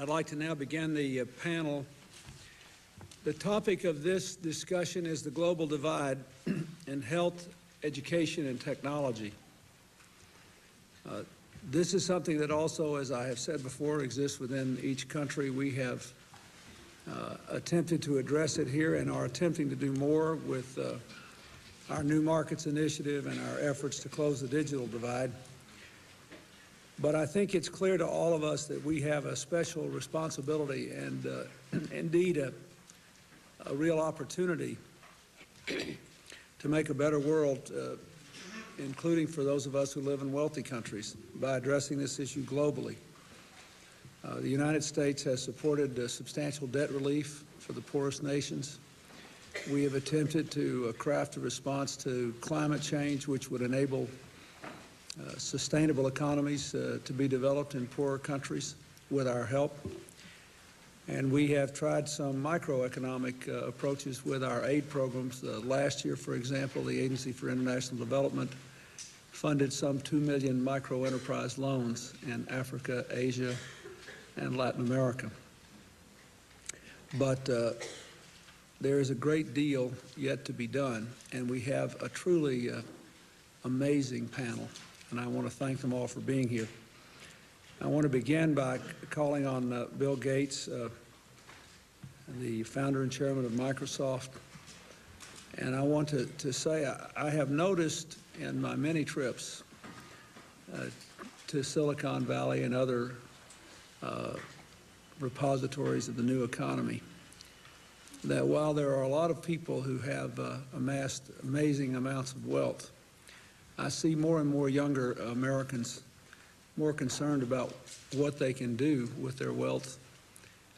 I'd like to now begin the panel. The topic of this discussion is the global divide in health, education, and technology. This is something that also, as I have said before, exists within each country. We have attempted to address it here and are attempting to do more with our New Markets Initiative and our efforts to close the digital divide. But I think it's clear to all of us that we have a special responsibility and indeed a real opportunity to make a better world, including for those of us who live in wealthy countries, by addressing this issue globally. The United States has supported substantial debt relief for the poorest nations. We have attempted to craft a response to climate change which would enable sustainable economies to be developed in poorer countries with our help. And we have tried some microeconomic approaches with our aid programs. Last year, for example, the Agency for International Development funded some 2 million micro-enterprise loans in Africa, Asia, and Latin America. But there is a great deal yet to be done, and we have a truly amazing panel, and I want to thank them all for being here. I want to begin by calling on Bill Gates, the founder and chairman of Microsoft, and I want to say I have noticed in my many trips to Silicon Valley and other repositories of the new economy that while there are a lot of people who have amassed amazing amounts of wealth, I see more and more younger Americans more concerned about what they can do with their wealth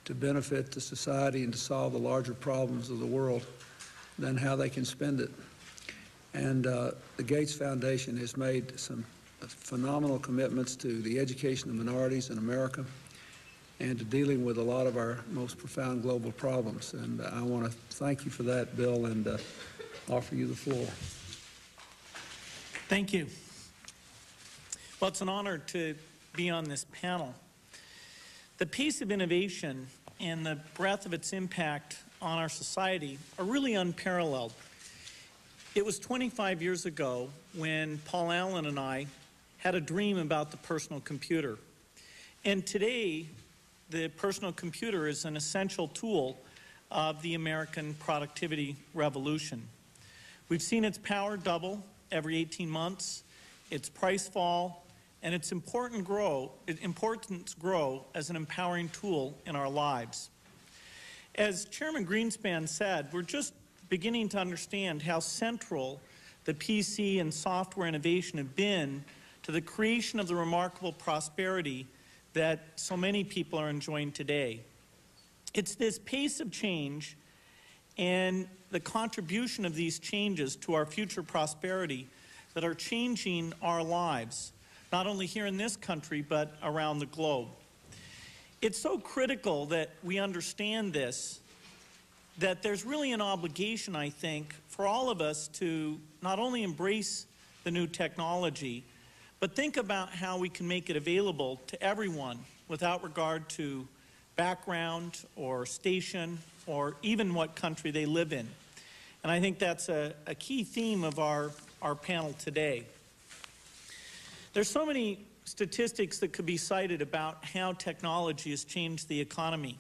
to benefit the society and to solve the larger problems of the world than how they can spend it. And the Gates Foundation has made some phenomenal commitments to the education of minorities in America and to dealing with a lot of our most profound global problems. And I want to thank you for that, Bill, and offer you the floor. Thank you. Well, it's an honor to be on this panel. The pace of innovation and the breadth of its impact on our society are really unparalleled. It was 25 years ago when Paul Allen and I had a dream about the personal computer. And today, the personal computer is an essential tool of the American productivity revolution. We've seen its power double every 18 months, its price fall, and its importance grow as an empowering tool in our lives. As Chairman Greenspan said, we're just beginning to understand how central the PC and software innovation have been to the creation of the remarkable prosperity that so many people are enjoying today. It's this pace of change and the contribution of these changes to our future prosperity that are changing our lives, not only here in this country, but around the globe. It's so critical that we understand this, that there's really an obligation, I think, for all of us to not only embrace the new technology, but think about how we can make it available to everyone without regard to background or station or even what country they live in. And I think that's a key theme of our panel today. There's so many statistics that could be cited about how technology has changed the economy.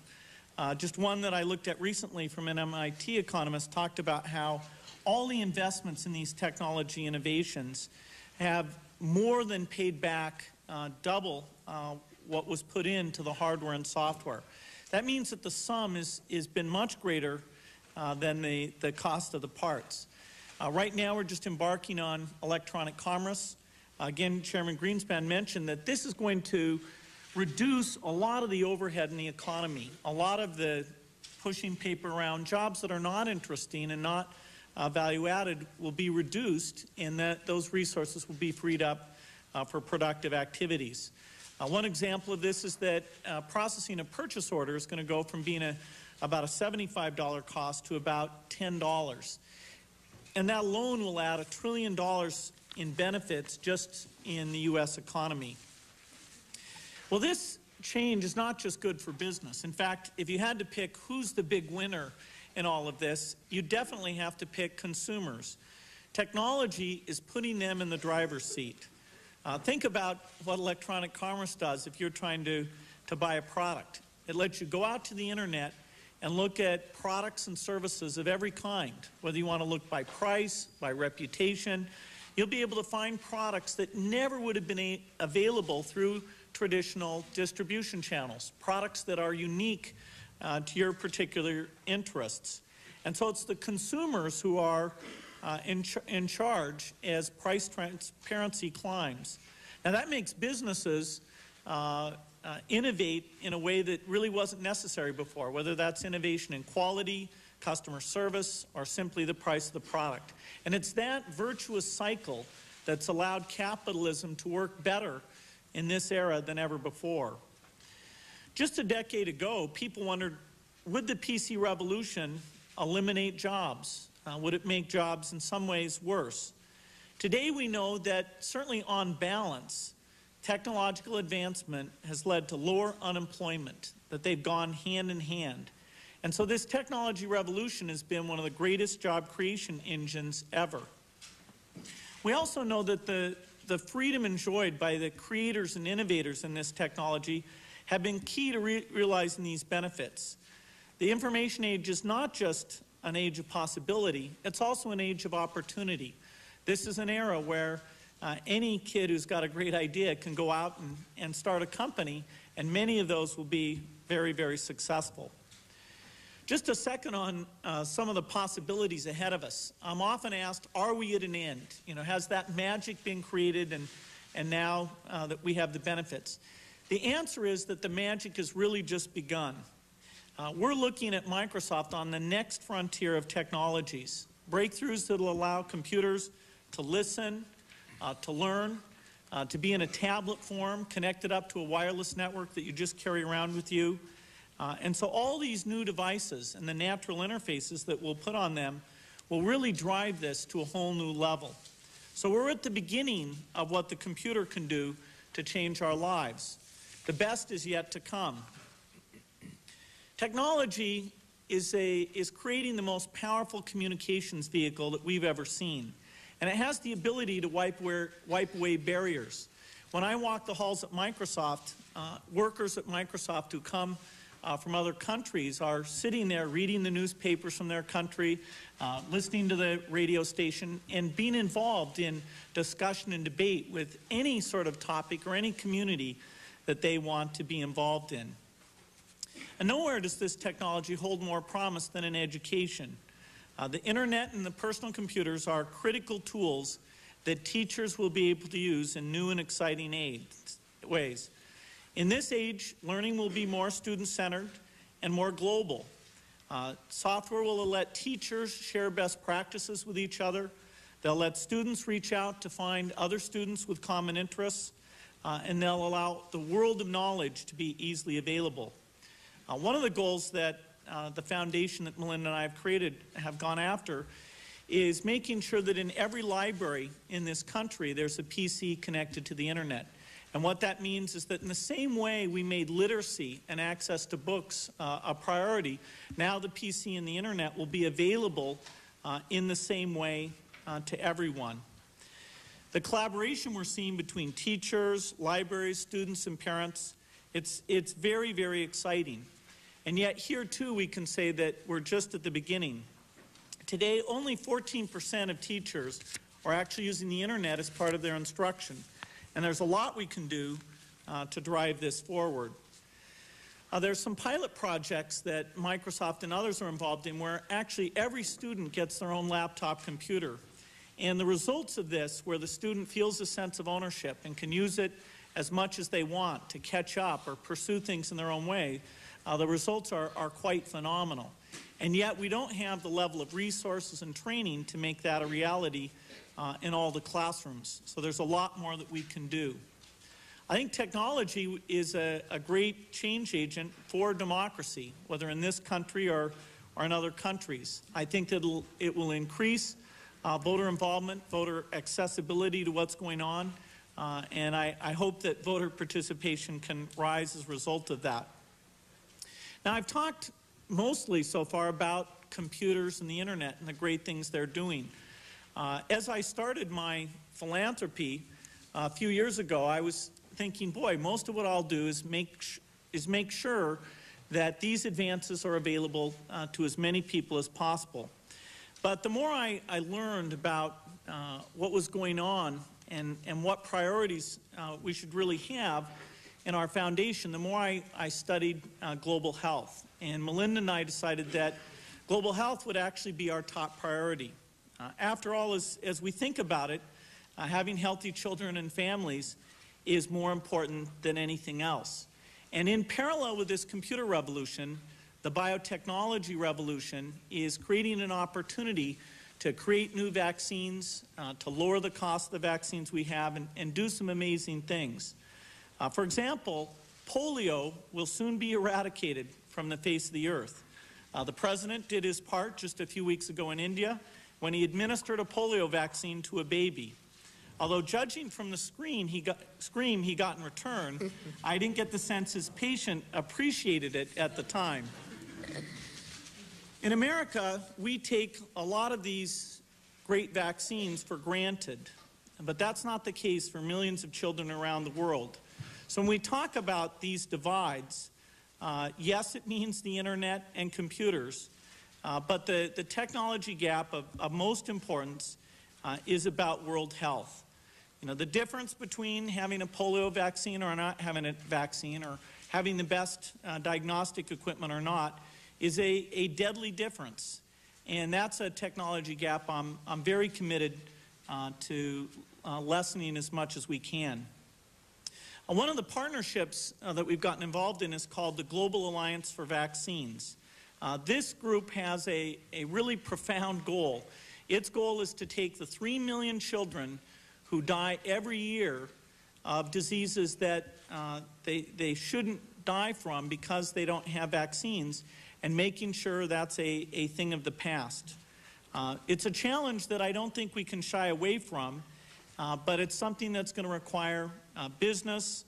Just one that I looked at recently from an MIT economist talked about how all the investments in these technology innovations have more than paid back double what was put into the hardware and software. That means that the sum has been much greater than the cost of the parts. Right now, we're just embarking on electronic commerce. Again, Chairman Greenspan mentioned that this is going to reduce a lot of the overhead in the economy, a lot of the pushing paper around, jobs that are not interesting and not value added will be reduced, and that those resources will be freed up for productive activities. One example of this is that processing a purchase order is going to go from being about a $75 cost to about $10. And that alone will add $1 trillion in benefits just in the U.S. economy. Well, this change is not just good for business. In fact, if you had to pick who's the big winner in all of this, you definitely have to pick consumers. Technology is putting them in the driver's seat. Think about what electronic commerce does if you're trying to buy a product. It lets you go out to the internet and look at products and services of every kind, whether you want to look by price, by reputation. You'll be able to find products that never would have been available through traditional distribution channels, products that are unique to your particular interests. And so it's the consumers who are in charge as price transparency climbs. Now that makes businesses innovate in a way that really wasn't necessary before, whether that's innovation in quality, customer service, or simply the price of the product. And it's that virtuous cycle that's allowed capitalism to work better in this era than ever before. Just a decade ago, people wondered, would the PC revolution eliminate jobs? Would it make jobs in some ways worse? Today we know that certainly on balance, technological advancement has led to lower unemployment, that they've gone hand in hand. And so this technology revolution has been one of the greatest job creation engines ever. We also know that the freedom enjoyed by the creators and innovators in this technology have been key to realizing these benefits. The information age is not just an age of possibility, it's also an age of opportunity. This is an era where any kid who's got a great idea can go out and start a company, and many of those will be very, very successful. Just a second on some of the possibilities ahead of us. I'm often asked, are we at an end? You know, has that magic been created and now that we have the benefits? The answer is that the magic has really just begun. We're looking at Microsoft on the next frontier of technologies, breakthroughs that will allow computers to listen, to learn, to be in a tablet form, connected up to a wireless network that you just carry around with you. And so all these new devices and the natural interfaces that we'll put on them will really drive this to a whole new level. So we're at the beginning of what the computer can do to change our lives. The best is yet to come. Technology is creating the most powerful communications vehicle that we've ever seen. And it has the ability to wipe away barriers. When I walk the halls at Microsoft, workers at Microsoft who come from other countries are sitting there reading the newspapers from their country, listening to the radio station, and being involved in discussion and debate with any sort of topic or any community that they want to be involved in. And nowhere does this technology hold more promise than in education. The internet and the personal computers are critical tools that teachers will be able to use in new and exciting ways. In this age, learning will be more student-centered and more global. Software will let teachers share best practices with each other. They'll let students reach out to find other students with common interests, and they'll allow the world of knowledge to be easily available. One of the goals that the foundation that Melinda and I have created have gone after is making sure that in every library in this country there's a PC connected to the internet. And what that means is that in the same way we made literacy and access to books a priority, now the PC and the internet will be available in the same way to everyone. The collaboration we're seeing between teachers, libraries, students, and parents, it's very, very exciting. And yet here too we can say that we're just at the beginning. Today only 14% of teachers are actually using the internet as part of their instruction. And there's a lot we can do to drive this forward. There's some pilot projects that Microsoft and others are involved in where actually every student gets their own laptop computer. And the results of this, where the student feels a sense of ownership and can use it as much as they want to catch up or pursue things in their own way, the results are quite phenomenal. And yet we don't have the level of resources and training to make that a reality in all the classrooms. So there's a lot more that we can do. I think technology is a great change agent for democracy, whether in this country or in other countries. I think that it will increase voter involvement, voter accessibility to what's going on, And I hope that voter participation can rise as a result of that. Now, I've talked mostly so far about computers and the internet and the great things they're doing. As I started my philanthropy a few years ago, I was thinking, boy, most of what I'll do is make sure that these advances are available to as many people as possible. But the more I learned about what was going on and what priorities we should really have in our foundation, the more I studied global health. And Melinda and I decided that global health would actually be our top priority. After all, as we think about it, having healthy children and families is more important than anything else. And in parallel with this computer revolution, the biotechnology revolution is creating an opportunity to create new vaccines, to lower the cost of the vaccines we have, and do some amazing things. For example, polio will soon be eradicated from the face of the earth. The president did his part just a few weeks ago in India when he administered a polio vaccine to a baby. Although judging from the scream he got in return, I didn't get the sense his patient appreciated it at the time. In America, we take a lot of these great vaccines for granted, but that's not the case for millions of children around the world. So when we talk about these divides, yes, it means the internet and computers, but the technology gap of most importance is about world health. You know, the difference between having a polio vaccine or not having a vaccine, or having the best diagnostic equipment or not, is a deadly difference, and that's a technology gap I'm very committed to lessening as much as we can. One of the partnerships that we've gotten involved in is called the Global Alliance for Vaccines. This group has a really profound goal. Its goal is to take the 3 million children who die every year of diseases that they shouldn't die from because they don't have vaccines, and making sure that's a thing of the past. It's a challenge that I don't think we can shy away from, but it's something that's going to require business,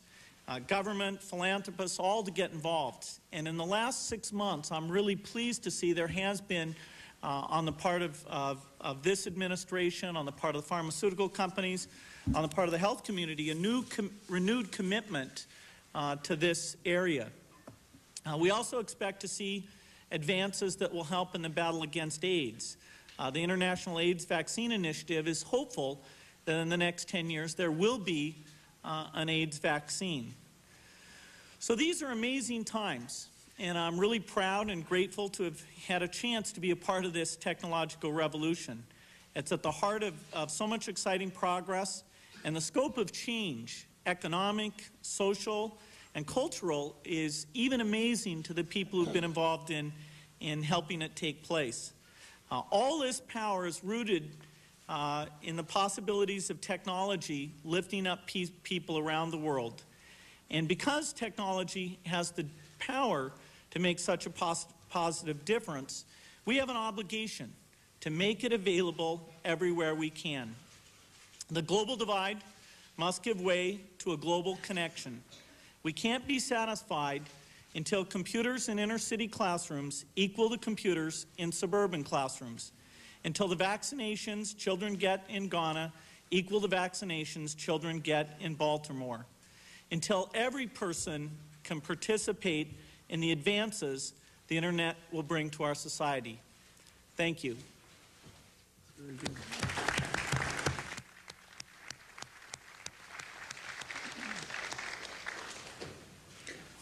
government, philanthropists, all to get involved. And in the last 6 months, I'm really pleased to see there has been, on the part of this administration, on the part of the pharmaceutical companies, on the part of the health community, a new renewed commitment to this area. We also expect to see advances that will help in the battle against AIDS. The International AIDS Vaccine Initiative is hopeful that in the next 10 years there will be an AIDS vaccine. So these are amazing times, and I'm really proud and grateful to have had a chance to be a part of this technological revolution. It's at the heart of so much exciting progress, and the scope of change, economic, social, and cultural, is even amazing to the people who've been involved in helping it take place. All this power is rooted in the possibilities of technology lifting up people around the world. And because technology has the power to make such a positive difference, we have an obligation to make it available everywhere we can. The global divide must give way to a global connection. We can't be satisfied until computers in inner-city classrooms equal the computers in suburban classrooms, until the vaccinations children get in Ghana equal the vaccinations children get in Baltimore, until every person can participate in the advances the internet will bring to our society. Thank you. Very good.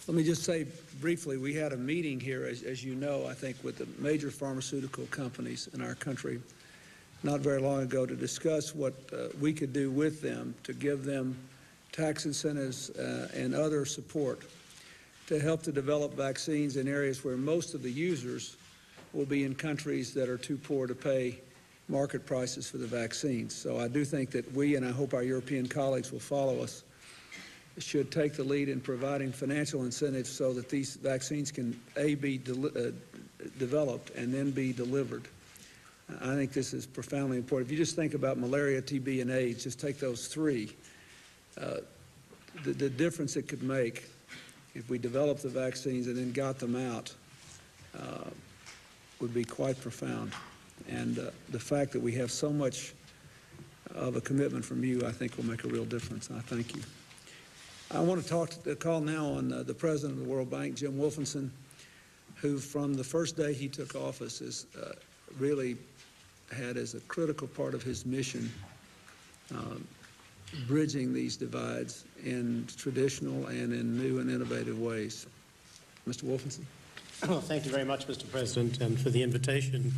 Let me just say briefly, we had a meeting here, as you know, I think, with the major pharmaceutical companies in our country not very long ago to discuss what we could do with them to give them tax incentives and other support to help to develop vaccines in areas where most of the users will be in countries that are too poor to pay market prices for the vaccines. So I do think that we, and I hope our European colleagues will follow us, should take the lead in providing financial incentives so that these vaccines can, A, be developed and then be delivered. I think this is profoundly important. If you just think about malaria, TB, and AIDS, just take those three. the difference it could make if we developed the vaccines and then got them out would be quite profound. And the fact that we have so much of a commitment from you, I think, will make a real difference. And I thank you. I want to call now on the president of the World Bank, Jim Wolfensohn, who from the first day he took office is really had as a critical part of his mission bridging these divides in traditional and in new and innovative ways. Mr. Wolfensohn. Well, thank you very much, Mr. President, and for the invitation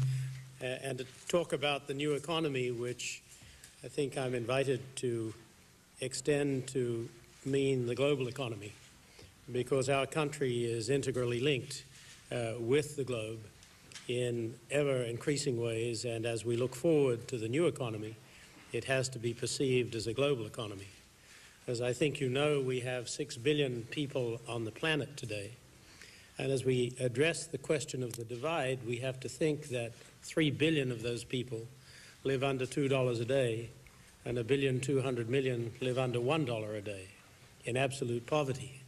and to talk about the new economy, which I think I'm invited to extend to mean the global economy, because our country is integrally linked with the globe in ever-increasing ways, and as we look forward to the new economy, it has to be perceived as a global economy. As I think you know, we have 6 billion people on the planet today, and as we address the question of the divide, we have to think that 3 billion of those people live under $2 a day, and 1,200,000,000 live under $1 a day in absolute poverty.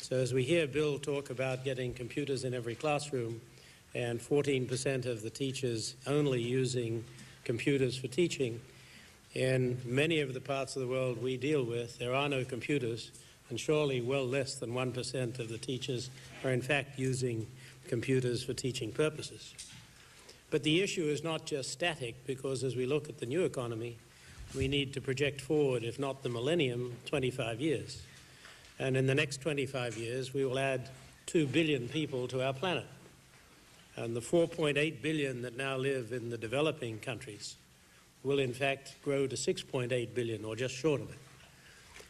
So as we hear Bill talk about getting computers in every classroom and 14% of the teachers only using computers for teaching, in many of the parts of the world we deal with, there are no computers, and surely well less than 1% of the teachers are in fact using computers for teaching purposes. But the issue is not just static, because as we look at the new economy, we need to project forward, if not the millennium, 25 years. And in the next 25 years, we will add 2 billion people to our planet. And the 4.8 billion that now live in the developing countries will, in fact, grow to 6.8 billion, or just short of it.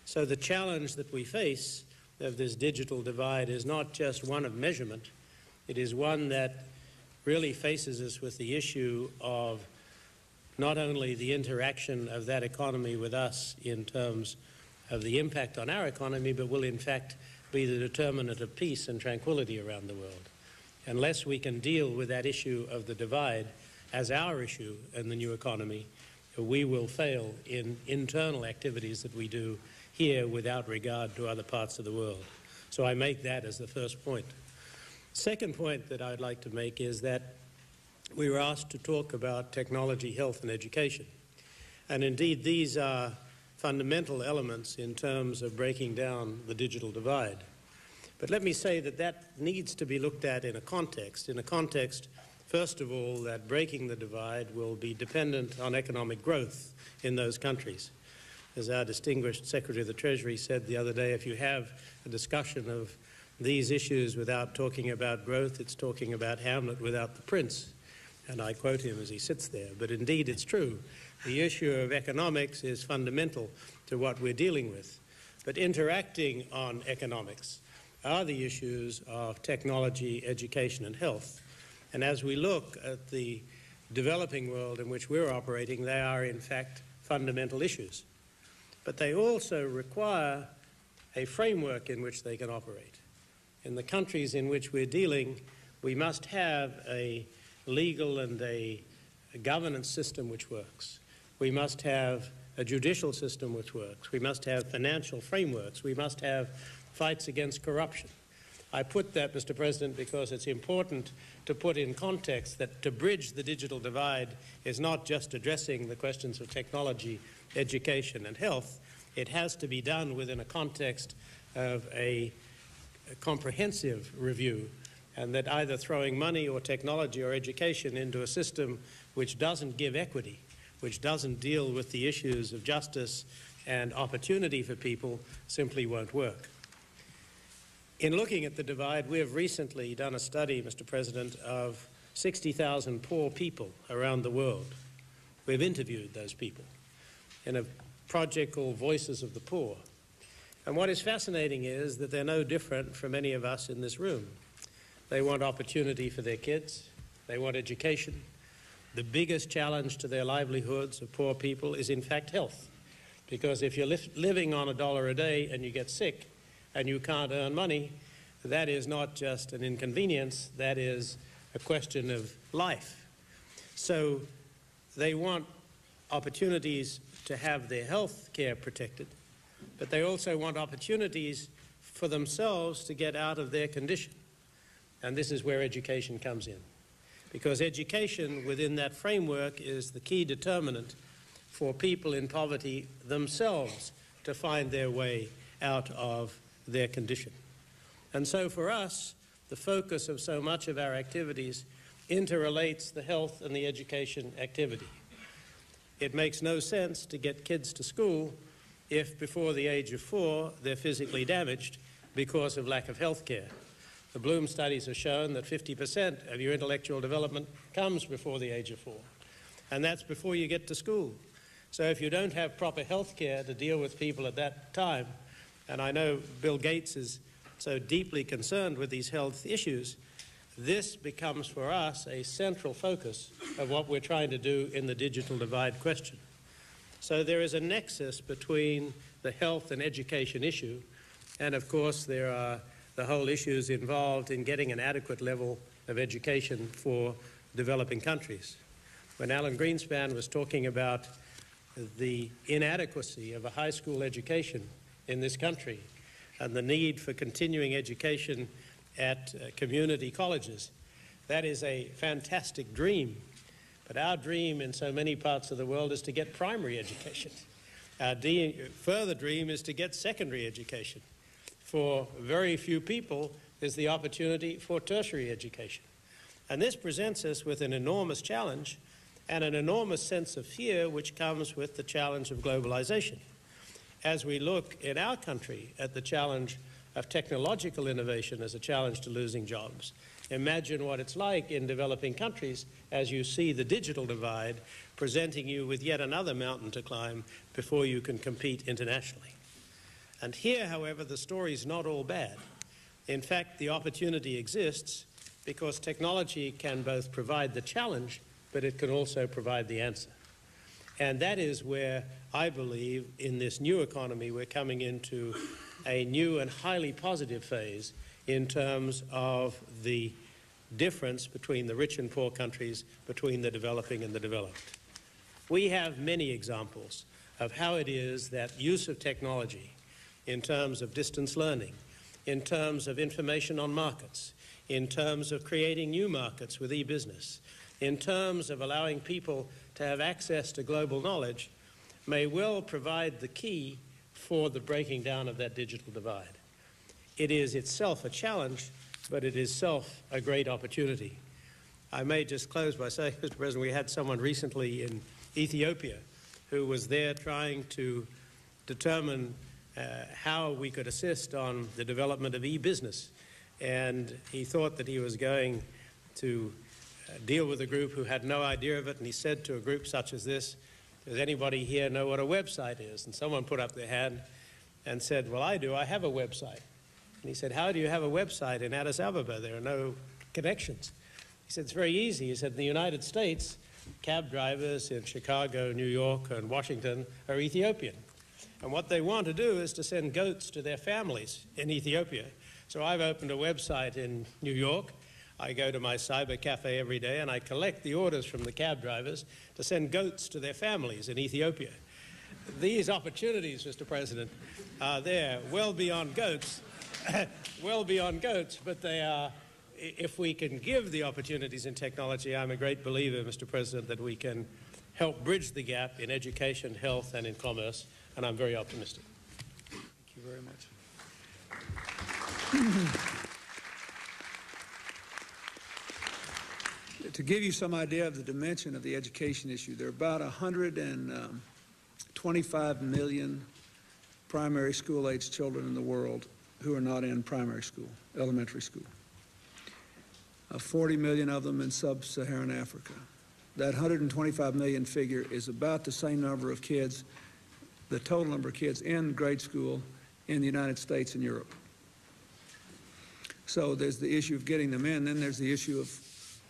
So the challenge that we face of this digital divide is not just one of measurement. It is one that really faces us with the issue of not only the interaction of that economy with us in terms of the impact on our economy, but will in fact be the determinant of peace and tranquility around the world, unless we can deal with that issue of the divide as our issue in the new economy. We will fail in internal activities that we do here without regard to other parts of the world. So I make that as the first point. Second point that I'd like to make is that we were asked to talk about technology, health, and education. And indeed, these are fundamental elements in terms of breaking down the digital divide. But let me say that that needs to be looked at in a context, first of all, that breaking the divide will be dependent on economic growth in those countries. As our distinguished Secretary of the Treasury said the other day, if you have a discussion of these issues without talking about growth, it's talking about Hamlet without the prince. And I quote him as he sits there, but indeed it's true. The issue of economics is fundamental to what we're dealing with. But interacting on economics are the issues of technology, education, and health. And as we look at the developing world in which we're operating, they are in fact fundamental issues. But they also require a framework in which they can operate. In the countries in which we're dealing, we must have a legal and a governance system which works. We must have a judicial system which works. We must have financial frameworks. We must have fights against corruption. I put that, Mr. President, because it's important to put in context that to bridge the digital divide is not just addressing the questions of technology, education, and health. It has to be done within a context of a comprehensive review, and that either throwing money or technology or education into a system which doesn't give equity, which doesn't deal with the issues of justice and opportunity for people, simply won't work. In looking at the divide, we have recently done a study, Mr. President, of 60,000 poor people around the world. We've interviewed those people in a project called Voices of the Poor. And what is fascinating is that they're no different from any of us in this room. They want opportunity for their kids. They want education. The biggest challenge to their livelihoods of poor people is, in fact, health. Because if you're living on $1 a day and you get sick and you can't earn money, that is not just an inconvenience. That is a question of life. So they want opportunities to have their health care protected. but they also want opportunities for themselves to get out of their condition. And this is where education comes in, because education within that framework is the key determinant for people in poverty themselves to find their way out of their condition. And so for us, the focus of so much of our activities interrelates the health and the education activity. It makes no sense to get kids to school if before the age of 4 they're physically damaged because of lack of health care. The Bloom studies have shown that 50% of your intellectual development comes before the age of 4, and that's before you get to school. So if you don't have proper health care to deal with people at that time, and I know Bill Gates is so deeply concerned with these health issues, this becomes for us a central focus of what we're trying to do in the digital divide question. So there is a nexus between the health and education issue, and of course there are the whole issues involved in getting an adequate level of education for developing countries. When Alan Greenspan was talking about the inadequacy of a high school education in this country and the need for continuing education at community colleges, that is a fantastic dream. But our dream in so many parts of the world is to get primary education. Our further dream is to get secondary education. For very few people is the opportunity for tertiary education. And this presents us with an enormous challenge and an enormous sense of fear which comes with the challenge of globalization. As we look in our country at the challenge of technological innovation as a challenge to losing jobs, imagine what it's like in developing countries as you see the digital divide presenting you with yet another mountain to climb before you can compete internationally. And here, however, the story's not all bad. In fact, the opportunity exists because technology can both provide the challenge, but it can also provide the answer. And that is where I believe in this new economy we're coming into a new and highly positive phase in terms of the difference between the rich and poor countries, between the developing and the developed. We have many examples of how it is that use of technology in terms of distance learning, in terms of information on markets, in terms of creating new markets with e-business, in terms of allowing people to have access to global knowledge, may well provide the key for the breaking down of that digital divide. It is itself a challenge, but it is itself a great opportunity. I may just close by saying, Mr. President, we had someone recently in Ethiopia who was there trying to determine how we could assist on the development of e-business. And he thought that he was going to deal with a group who had no idea of it, and he said to a group such as this, "Does anybody here know what a website is?" And someone put up their hand and said, "Well, I do. I have a website." And he said, "How do you have a website in Addis Ababa? There are no connections." He said, "It's very easy." He said, "In the United States, cab drivers in Chicago, New York, and Washington are Ethiopian. And what they want to do is to send goats to their families in Ethiopia. So I've opened a website in New York. I go to my cyber cafe every day and I collect the orders from the cab drivers to send goats to their families in Ethiopia." These opportunities, Mr. President, are there well beyond goats, well beyond goats, but they are, if we can give the opportunities in technology, I'm a great believer, Mr. President, that we can help bridge the gap in education, health, and in commerce, and I'm very optimistic. Thank you very much. To give you some idea of the dimension of the education issue, there are about 125 million primary school-aged children in the world who are not in primary school, elementary school. 40 million of them in sub-Saharan Africa. That 125 million figure is about the same number of kids, the total number of kids in grade school in the United States and Europe. So there's the issue of getting them in, then there's the issue of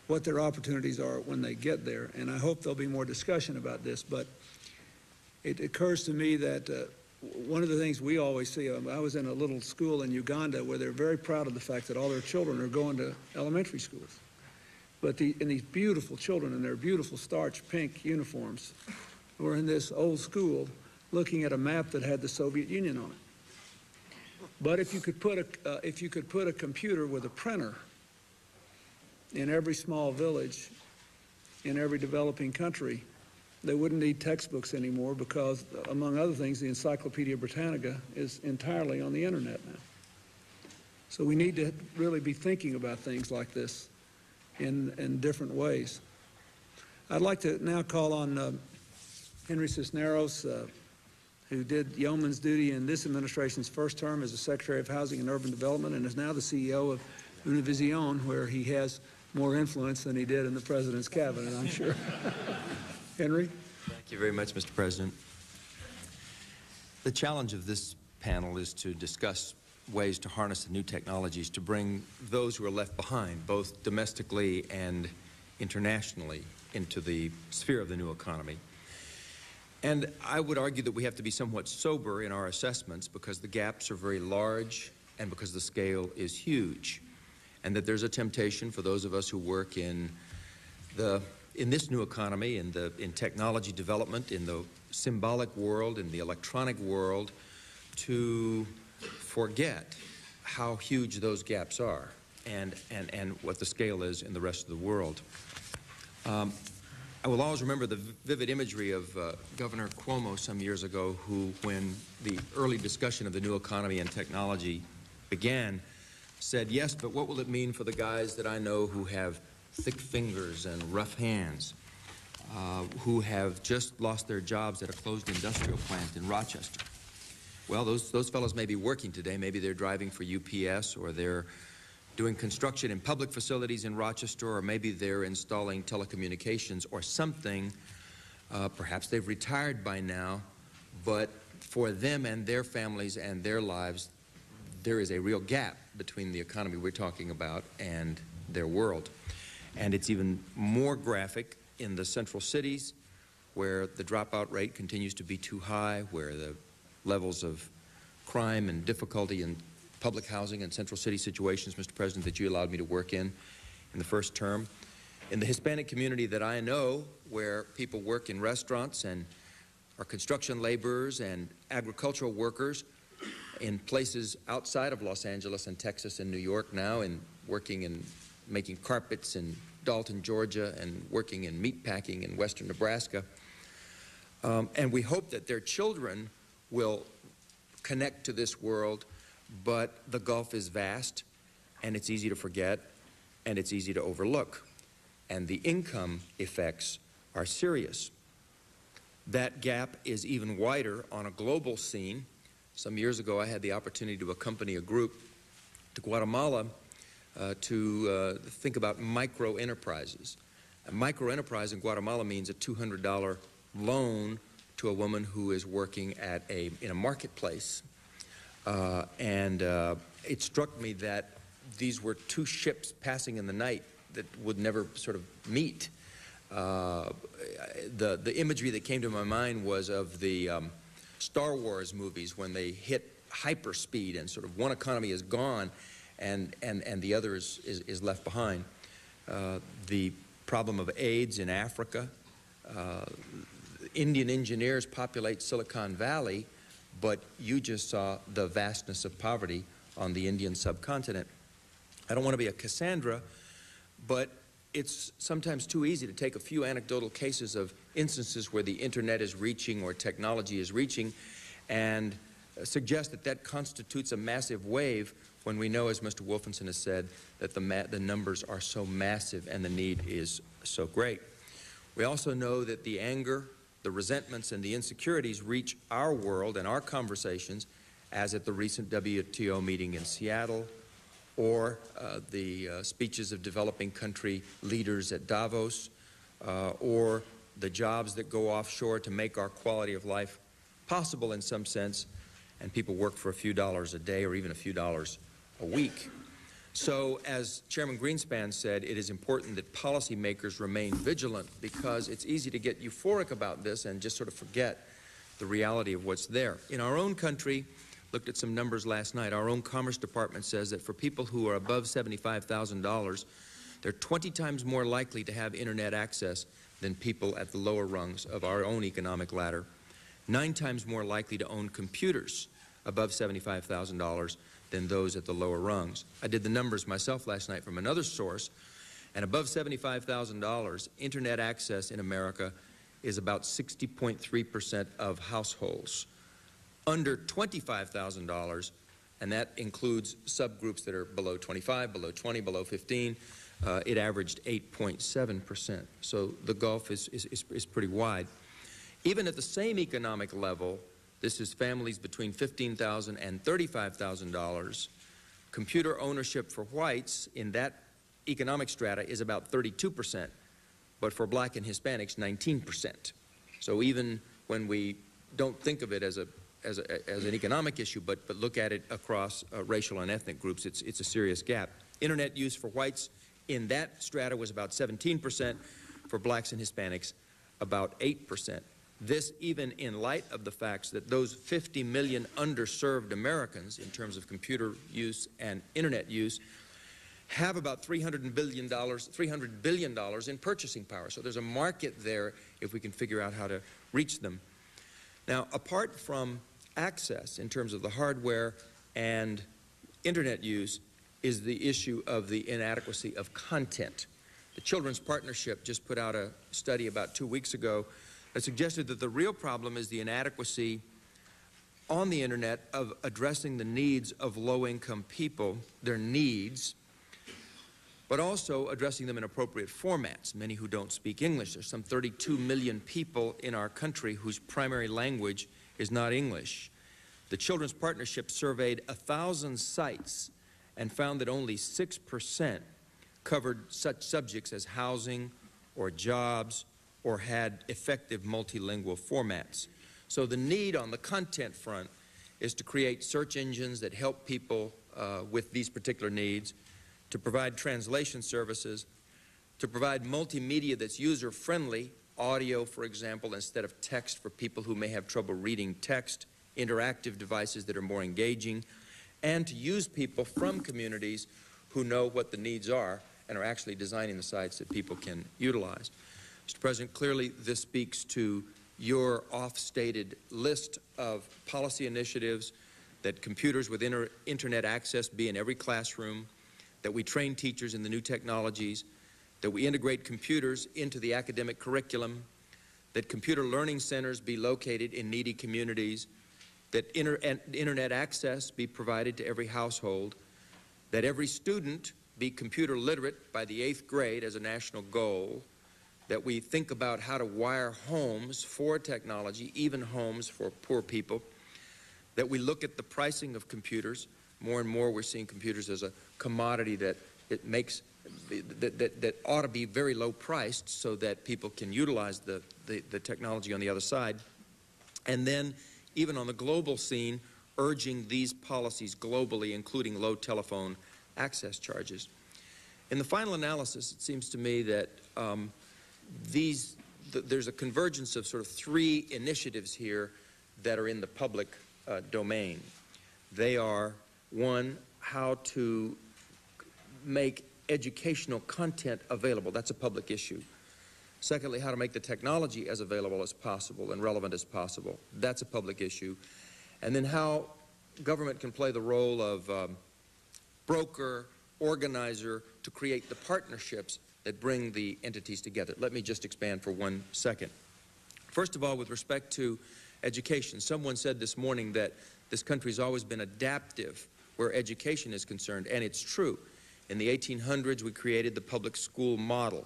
what their opportunities are when they get there. And I hope there'll be more discussion about this, but it occurs to me that one of the things we always see, I was in a little school in Uganda where they're very proud of the fact that all their children are going to elementary schools. But these beautiful children in their beautiful starch pink uniforms were in this old school looking at a map that had the Soviet Union on it. But if you could put a, computer with a printer in every small village, in every developing country, they wouldn't need textbooks anymore because, among other things, the Encyclopedia Britannica is entirely on the internet now. So we need to really be thinking about things like this in different ways. I'd like to now call on Henry Cisneros, who did yeoman's duty in this administration's first term as the Secretary of Housing and Urban Development and is now the CEO of Univision, where he has more influence than he did in the President's cabinet, I'm sure. Henry? Thank you very much, Mr. President. The challenge of this panel is to discuss ways to harness the new technologies to bring those who are left behind, both domestically and internationally, into the sphere of the new economy. And I would argue that we have to be somewhat sober in our assessments because the gaps are very large and because the scale is huge, and that there's a temptation for those of us who work in this new economy, in technology development, in the symbolic world, in the electronic world, to forget how huge those gaps are and what the scale is in the rest of the world. I will always remember the vivid imagery of Governor Cuomo some years ago, who, when the early discussion of the new economy and technology began, said, yes, but what will it mean for the guys that I know who have thick fingers and rough hands, who have just lost their jobs at a closed industrial plant in Rochester? Well, those fellows may be working today. Maybe they're driving for UPS, or they're doing construction in public facilities in Rochester, or maybe they're installing telecommunications or something. Perhaps they've retired by now, but for them and their families and their lives, there is a real gap between the economy we're talking about and their world. And it's even more graphic in the central cities, where the dropout rate continues to be too high, where the levels of crime and difficulty in public housing and central city situations, Mr. President, that you allowed me to work in the first term. In the Hispanic community that I know, where people work in restaurants and are construction laborers and agricultural workers in places outside of Los Angeles and Texas and New York now, and working in making carpets in Dalton, Georgia, and working in meat packing in western Nebraska. And we hope that their children will connect to this world, but the gulf is vast, and it's easy to forget, and it's easy to overlook. And the income effects are serious. That gap is even wider on a global scene. Some years ago, I had the opportunity to accompany a group to Guatemala to think about micro-enterprises. A micro-enterprise in Guatemala means a $200 loan to a woman who is working at in a marketplace. It struck me that these were two ships passing in the night that would never sort of meet. The imagery that came to my mind was of the Star Wars movies, when they hit hyperspeed and sort of one economy is gone, and the other is left behind. The problem of AIDS in Africa. Indian engineers populate Silicon Valley, but you just saw the vastness of poverty on the Indian subcontinent. I don't want to be a Cassandra, but it's sometimes too easy to take a few anecdotal cases of instances where the internet is reaching or technology is reaching and suggest that that constitutes a massive wave, when we know, as Mr. Wolfensohn has said, that the numbers are so massive and the need is so great. We also know that the anger, the resentments, and the insecurities reach our world and our conversations, as at the recent WTO meeting in Seattle, or the speeches of developing country leaders at Davos, or the jobs that go offshore to make our quality of life possible in some sense, and people work for a few dollars a day or even a few dollars a week. So, as Chairman Greenspan said, it is important that policymakers remain vigilant, because it's easy to get euphoric about this and just sort of forget the reality of what's there. In our own country, looked at some numbers last night, our own Commerce Department says that for people who are above $75,000, they're 20 times more likely to have internet access than people at the lower rungs of our own economic ladder. 9 times more likely to own computers above $75,000 than those at the lower rungs. I did the numbers myself last night from another source, and above $75,000, internet access in America is about 60.3% of households. Under $25,000, and that includes subgroups that are below 25, below 20, below 15, it averaged 8.7%. So the gulf is pretty wide. Even at the same economic level, this is families between $15,000 and $35,000. Computer ownership for whites in that economic strata is about 32%, but for black and Hispanics, 19%. So even when we don't think of it as an economic issue, but look at it across racial and ethnic groups, it's a serious gap. Internet use for whites in that strata was about 17%, for blacks and Hispanics, about 8%. This even in light of the facts that those 50 million underserved Americans in terms of computer use and internet use have about $300 billion in purchasing power. So there's a market there if we can figure out how to reach them. Now, apart from access in terms of the hardware and internet use is the issue of the inadequacy of content. The Children's Partnership just put out a study about 2 weeks ago that suggested that the real problem is the inadequacy on the internet of addressing the needs of low-income people, their needs, but also addressing them in appropriate formats. Many who don't speak English. There's some 32 million people in our country whose primary language is not English. The Children's Partnership surveyed 1,000 sites and found that only 6% covered such subjects as housing or jobs or had effective multilingual formats. So the need on the content front is to create search engines that help people with these particular needs, to provide translation services, to provide multimedia that's user-friendly, audio, for example, instead of text for people who may have trouble reading text, interactive devices that are more engaging, and to use people from communities who know what the needs are and are actually designing the sites that people can utilize. Mr. President, clearly this speaks to your off-stated list of policy initiatives, that computers with internet access be in every classroom, that we train teachers in the new technologies, that we integrate computers into the academic curriculum, that computer learning centers be located in needy communities, that internet access be provided to every household, that every student be computer literate by the 8th grade as a national goal, that we think about how to wire homes for technology, even homes for poor people, that we look at the pricing of computers. More and more we're seeing computers as a commodity that it makes that ought to be very low priced so that people can utilize the technology on the other side. And then even on the global scene, urging these policies globally, including low telephone access charges. In the final analysis, it seems to me that there's a convergence of sort of 3 initiatives here that are in the public domain. They are: 1, how to make educational content available. That's a public issue. Secondly, how to make the technology as available as possible and relevant as possible. That's a public issue. And then how government can play the role of broker, organizer, to create the partnerships that bring the entities together. Let me just expand for 1 second. First of all, with respect to education, someone said this morning that this country's always been adaptive where education is concerned, and it's true. In the 1800s, we created the public school model.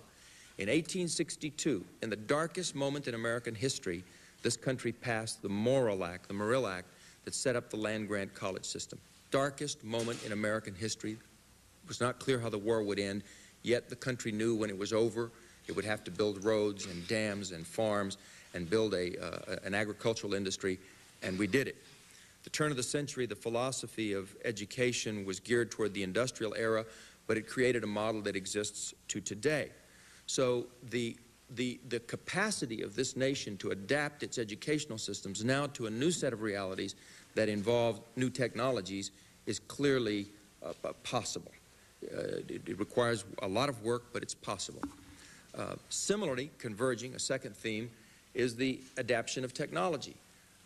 In 1862, in the darkest moment in American history, this country passed the Morrill Act, that set up the land-grant college system. Darkest moment in American history. It was not clear how the war would end, yet the country knew when it was over, it would have to build roads and dams and farms and build an agricultural industry, and we did it. The turn of the century, the philosophy of education was geared toward the industrial era, but it created a model that exists to today. So the capacity of this nation to adapt its educational systems now to a new set of realities that involve new technologies is clearly possible. It requires a lot of work, but it's possible. Similarly, converging, a second theme, is the adaptation of technology.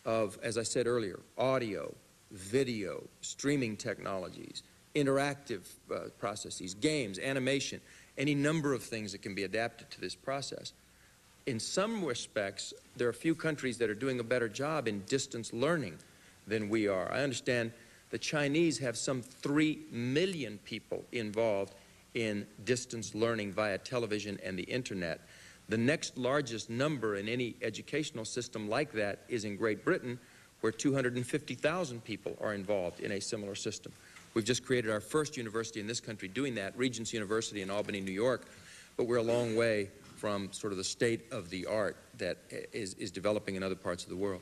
of, as I said earlier, audio, video, streaming technologies, interactive processes, games, animation, any number of things that can be adapted to this process. In some respects, there are a few countries that are doing a better job in distance learning than we are. I understand the Chinese have some 3 million people involved in distance learning via television and the internet. The next largest number in any educational system like that is in Great Britain, where 250,000 people are involved in a similar system. We've just created our first university in this country doing that, Regents University in Albany, New York, but we're a long way from sort of the state of the art that is developing in other parts of the world.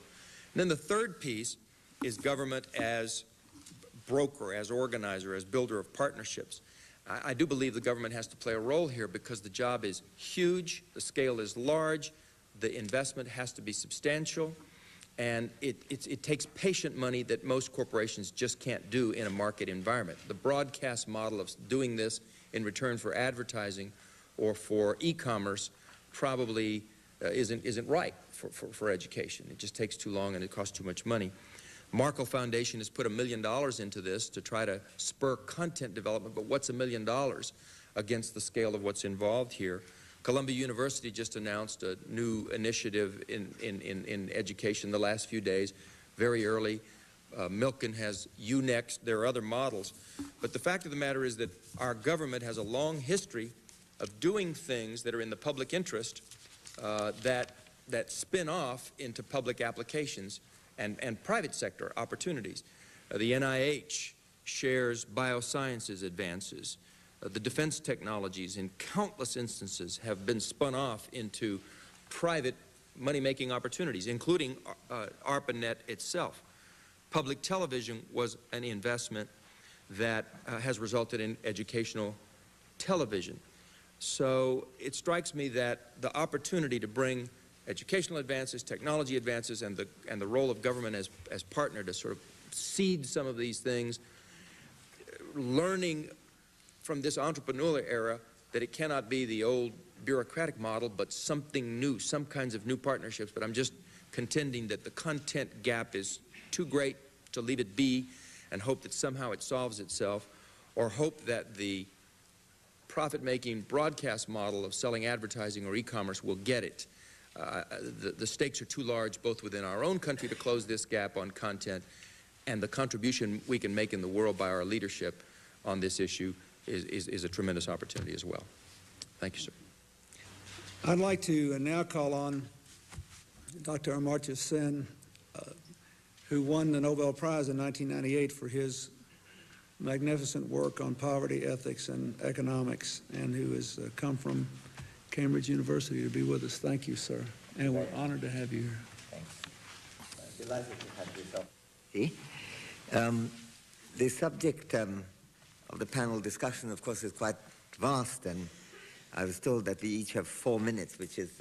And then the third piece is government as broker, as organizer, as builder of partnerships. I do believe the government has to play a role here because the job is huge, the scale is large, the investment has to be substantial, and it takes patient money that most corporations just can't do in a market environment. The broadcast model of doing this in return for advertising or for e-commerce probably isn't right for education. It just takes too long and it costs too much money. Markle Foundation has put $1 million into this to try to spur content development, but what's $1 million against the scale of what's involved here? Columbia University just announced a new initiative in education the last few days, very early. Milken has UNext, there are other models. But the fact of the matter is that our government has a long history of doing things that are in the public interest that spin off into public applications and private sector opportunities. The NIH shares biosciences advances. The defense technologies in countless instances have been spun off into private money-making opportunities, including ARPANET itself. Public television was an investment that has resulted in educational television. So it strikes me that the opportunity to bring educational advances, technology advances, and the role of government as partner to sort of seed some of these things, learning from this entrepreneurial era that it cannot be the old bureaucratic model, but something new, some kinds of new partnerships. But I'm just contending that the content gap is too great to leave it be and hope that somehow it solves itself, or hope that the profit-making broadcast model of selling advertising or e-commerce will get it. The stakes are too large, both within our own country to close this gap on content, and the contribution we can make in the world by our leadership on this issue is a tremendous opportunity as well. Thank you, sir. I'd like to now call on Dr. Amartya Sen, who won the Nobel Prize in 1998 for his magnificent work on poverty, ethics, and economics, and who has come from Cambridge University to be with us. Thank you, sir. And we're honored to have you here. Thanks. Delighted to have you, sir. The subject of the panel discussion, of course, is quite vast, and I was told that we each have 4 minutes, which is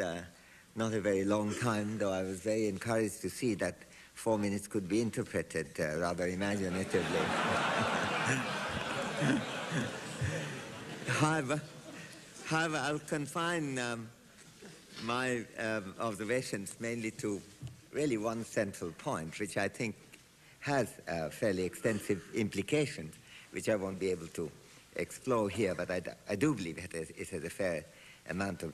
not a very long time, though I was very encouraged to see that 4 minutes could be interpreted rather imaginatively. However, I'll confine my observations mainly to really one central point, which I think has fairly extensive implications, which I won't be able to explore here, but I do believe that it has a fair amount of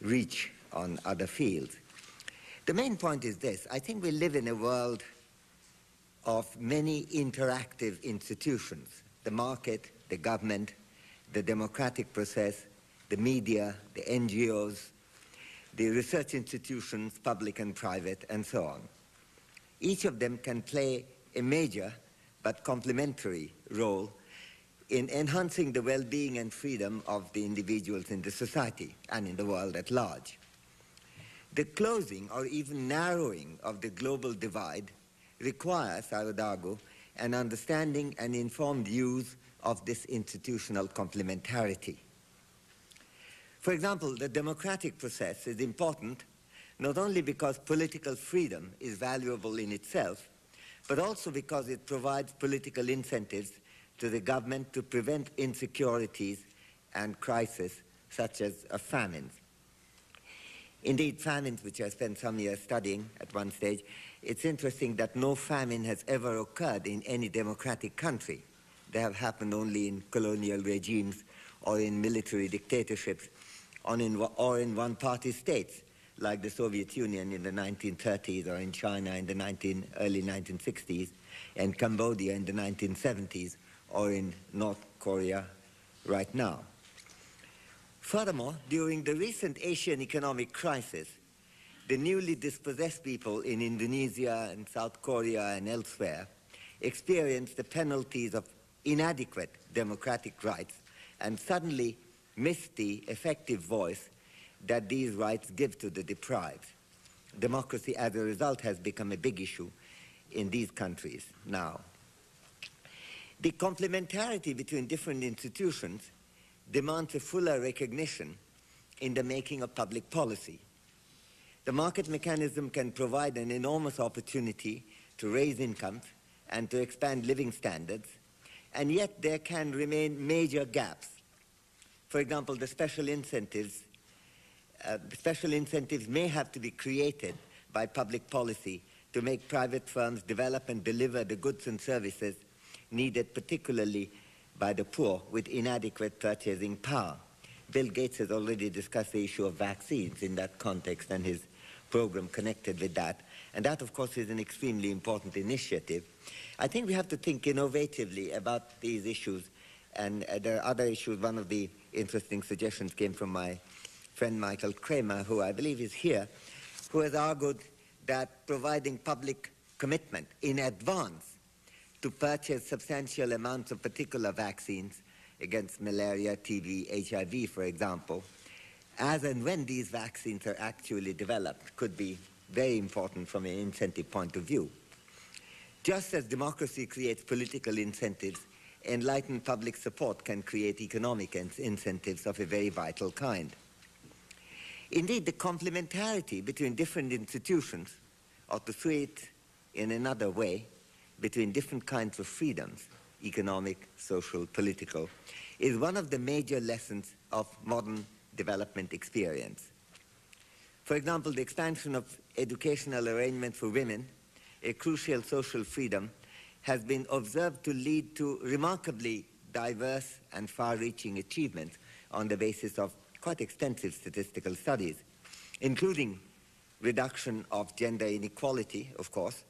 reach on other fields. The main point is this. I think we live in a world of many interactive institutions, the market, the government, the democratic process, the media, the NGOs, the research institutions, public and private, and so on. Each of them can play a major but complementary role in enhancing the well-being and freedom of the individuals in the society and in the world at large. The closing or even narrowing of the global divide requires, I would argue, an understanding and informed use of this institutional complementarity. For example, the democratic process is important not only because political freedom is valuable in itself, but also because it provides political incentives to the government to prevent insecurities and crises such as famines. Indeed, famines, which I spent some years studying at one stage, it's interesting that no famine has ever occurred in any democratic country. They have happened only in colonial regimes or in military dictatorships or in one-party states, like the Soviet Union in the 1930s or in China in the early 1960s, and Cambodia in the 1970s, or in North Korea right now. Furthermore, during the recent Asian economic crisis, the newly dispossessed people in Indonesia and South Korea and elsewhere experienced the penalties of inadequate democratic rights and suddenly missed the effective voice that these rights give to the deprived. Democracy, as a result, has become a big issue in these countries now. The complementarity between different institutions demands a fuller recognition in the making of public policy. The market mechanism can provide an enormous opportunity to raise incomes and to expand living standards, and yet there can remain major gaps. For example, the special incentives may have to be created by public policy to make private firms develop and deliver the goods and services needed particularly by the poor with inadequate purchasing power. Bill Gates has already discussed the issue of vaccines in that context, and his program connected with that. And that, of course, is an extremely important initiative. I think we have to think innovatively about these issues, and there are other issues. One of the interesting suggestions came from my friend Michael Kramer, who I believe is here, who has argued that providing public commitment in advance to purchase substantial amounts of particular vaccines against malaria, TB, HIV, for example, as and when these vaccines are actually developed, could be very important from an incentive point of view. Just as democracy creates political incentives, enlightened public support can create economic incentives of a very vital kind. Indeed, the complementarity between different institutions, or to say it in another way, between different kinds of freedoms, economic, social, political, is one of the major lessons of modern development experience. For example, the expansion of educational arrangements for women, a crucial social freedom, has been observed to lead to remarkably diverse and far-reaching achievements on the basis of quite extensive statistical studies, including reduction of gender inequality, of course,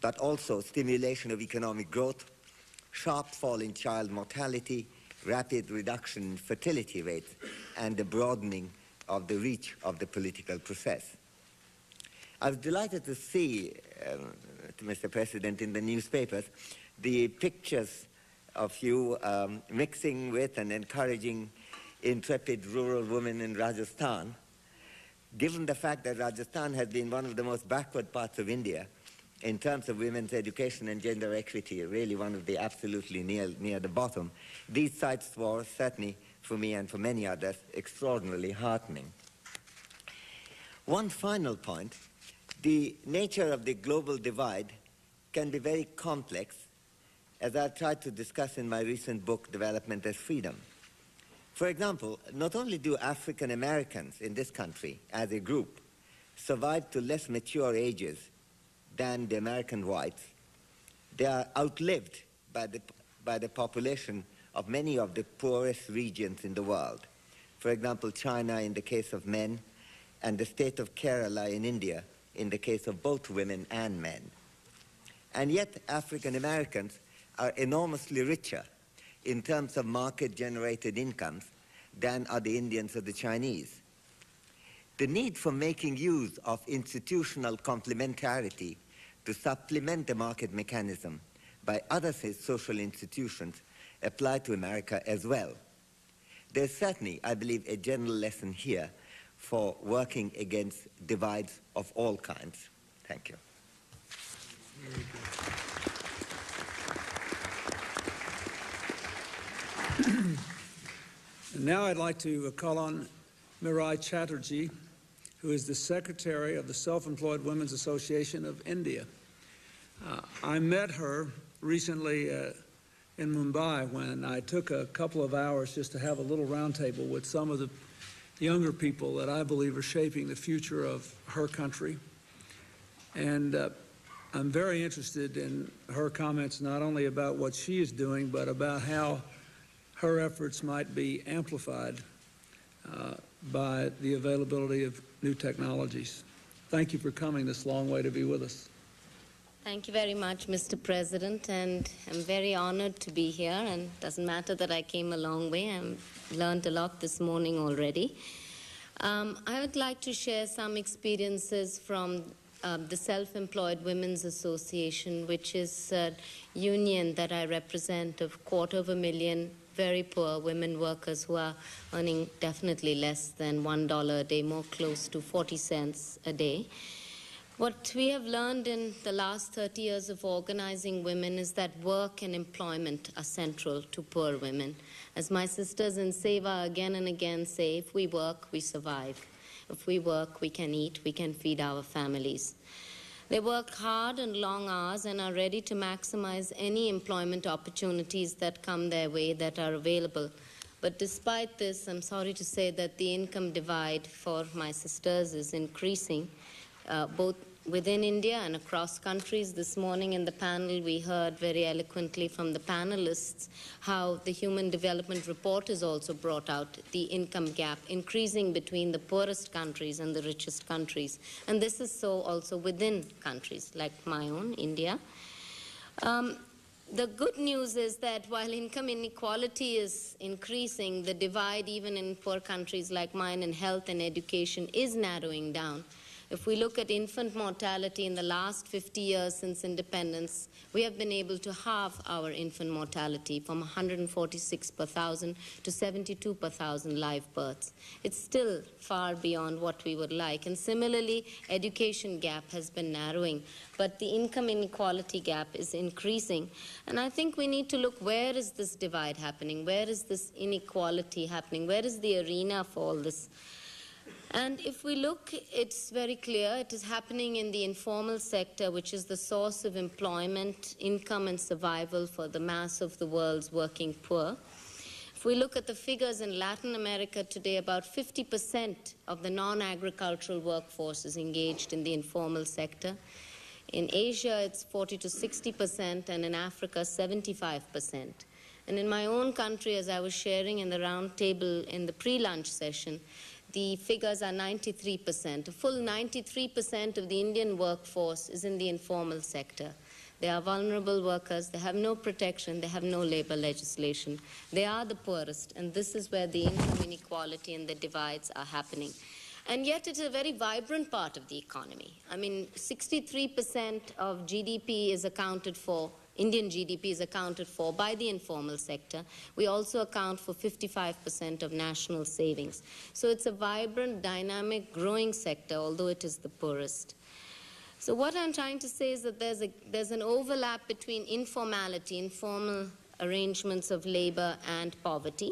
but also stimulation of economic growth, sharp fall in child mortality, rapid reduction in fertility rates, and the broadening of the reach of the political process. I was delighted to see, Mr. President, in the newspapers, the pictures of you mixing with and encouraging intrepid rural women in Rajasthan. Given the fact that Rajasthan has been one of the most backward parts of India in terms of women's education and gender equity, really one of the absolutely near the bottom, these sites were certainly, for me and for many others, extraordinarily heartening. One final point, the nature of the global divide can be very complex, as I tried to discuss in my recent book, Development as Freedom. For example, not only do African Americans in this country, as a group, survive to less mature ages than the American whites, they are outlived by the population of many of the poorest regions in the world. For example, China in the case of men, and the state of Kerala in India in the case of both women and men. And yet, African Americans are enormously richer in terms of market-generated incomes than are the Indians or the Chinese. The need for making use of institutional complementarity to supplement the market mechanism by other social institutions apply to America as well. There's certainly, I believe, a general lesson here for working against divides of all kinds. Thank you. And now I'd like to call on Mirai Chatterjee, who is the secretary of the Self-Employed Women's Association of India. I met her recently in Mumbai when I took a couple of hours just to have a little roundtable with some of the younger people that I believe are shaping the future of her country. And I'm very interested in her comments, not only about what she is doing, but about how her efforts might be amplified by the availability of new technologies. Thank you for coming this long way to be with us. Thank you very much, Mr. President, and I'm very honored to be here, and it doesn't matter that I came a long way. I've learned a lot this morning already. I would like to share some experiences from the Self-Employed Women's Association, which is a union that I represent of 250,000 very poor women workers who are earning definitely less than $1 a day, more close to 40 cents a day. What we have learned in the last 30 years of organizing women is that work and employment are central to poor women. As my sisters in SEVA again and again say, if we work, we survive. If we work, we can eat, we can feed our families. They work hard and long hours and are ready to maximize any employment opportunities that come their way that are available. But despite this, I'm sorry to say that the income divide for my sisters is increasing. Both within India and across countries. This morning in the panel, we heard very eloquently from the panelists how the Human Development Report has also brought out the income gap increasing between the poorest countries and the richest countries. And this is so also within countries like my own, India. The good news is that while income inequality is increasing, the divide even in poor countries like mine in health and education is narrowing down. If we look at infant mortality in the last 50 years since independence, we have been able to halve our infant mortality from 146 per thousand to 72 per thousand live births. It's still far beyond what we would like. And similarly, education gap has been narrowing, but the income inequality gap is increasing. And I think we need to look, where is this divide happening? Where is this inequality happening? Where is the arena for all this? And if we look, it's very clear it is happening in the informal sector, which is the source of employment, income, and survival for the mass of the world's working poor. If we look at the figures in Latin America today, about 50% of the non-agricultural workforce is engaged in the informal sector. In Asia, it's 40% to 60%, and in Africa, 75%. And in my own country, as I was sharing in the round table in the pre-lunch session, the figures are 93%. A full 93% of the Indian workforce is in the informal sector. They are vulnerable workers. They have no protection. They have no labor legislation. They are the poorest, and this is where the income inequality and the divides are happening. And yet it's a very vibrant part of the economy. I mean, 63% of GDP is accounted for. Indian GDP is accounted for by the informal sector. We also account for 55% of national savings. So it's a vibrant, dynamic, growing sector, although it is the poorest. So what I'm trying to say is that there's an overlap between informality, informal arrangements of labor, and poverty.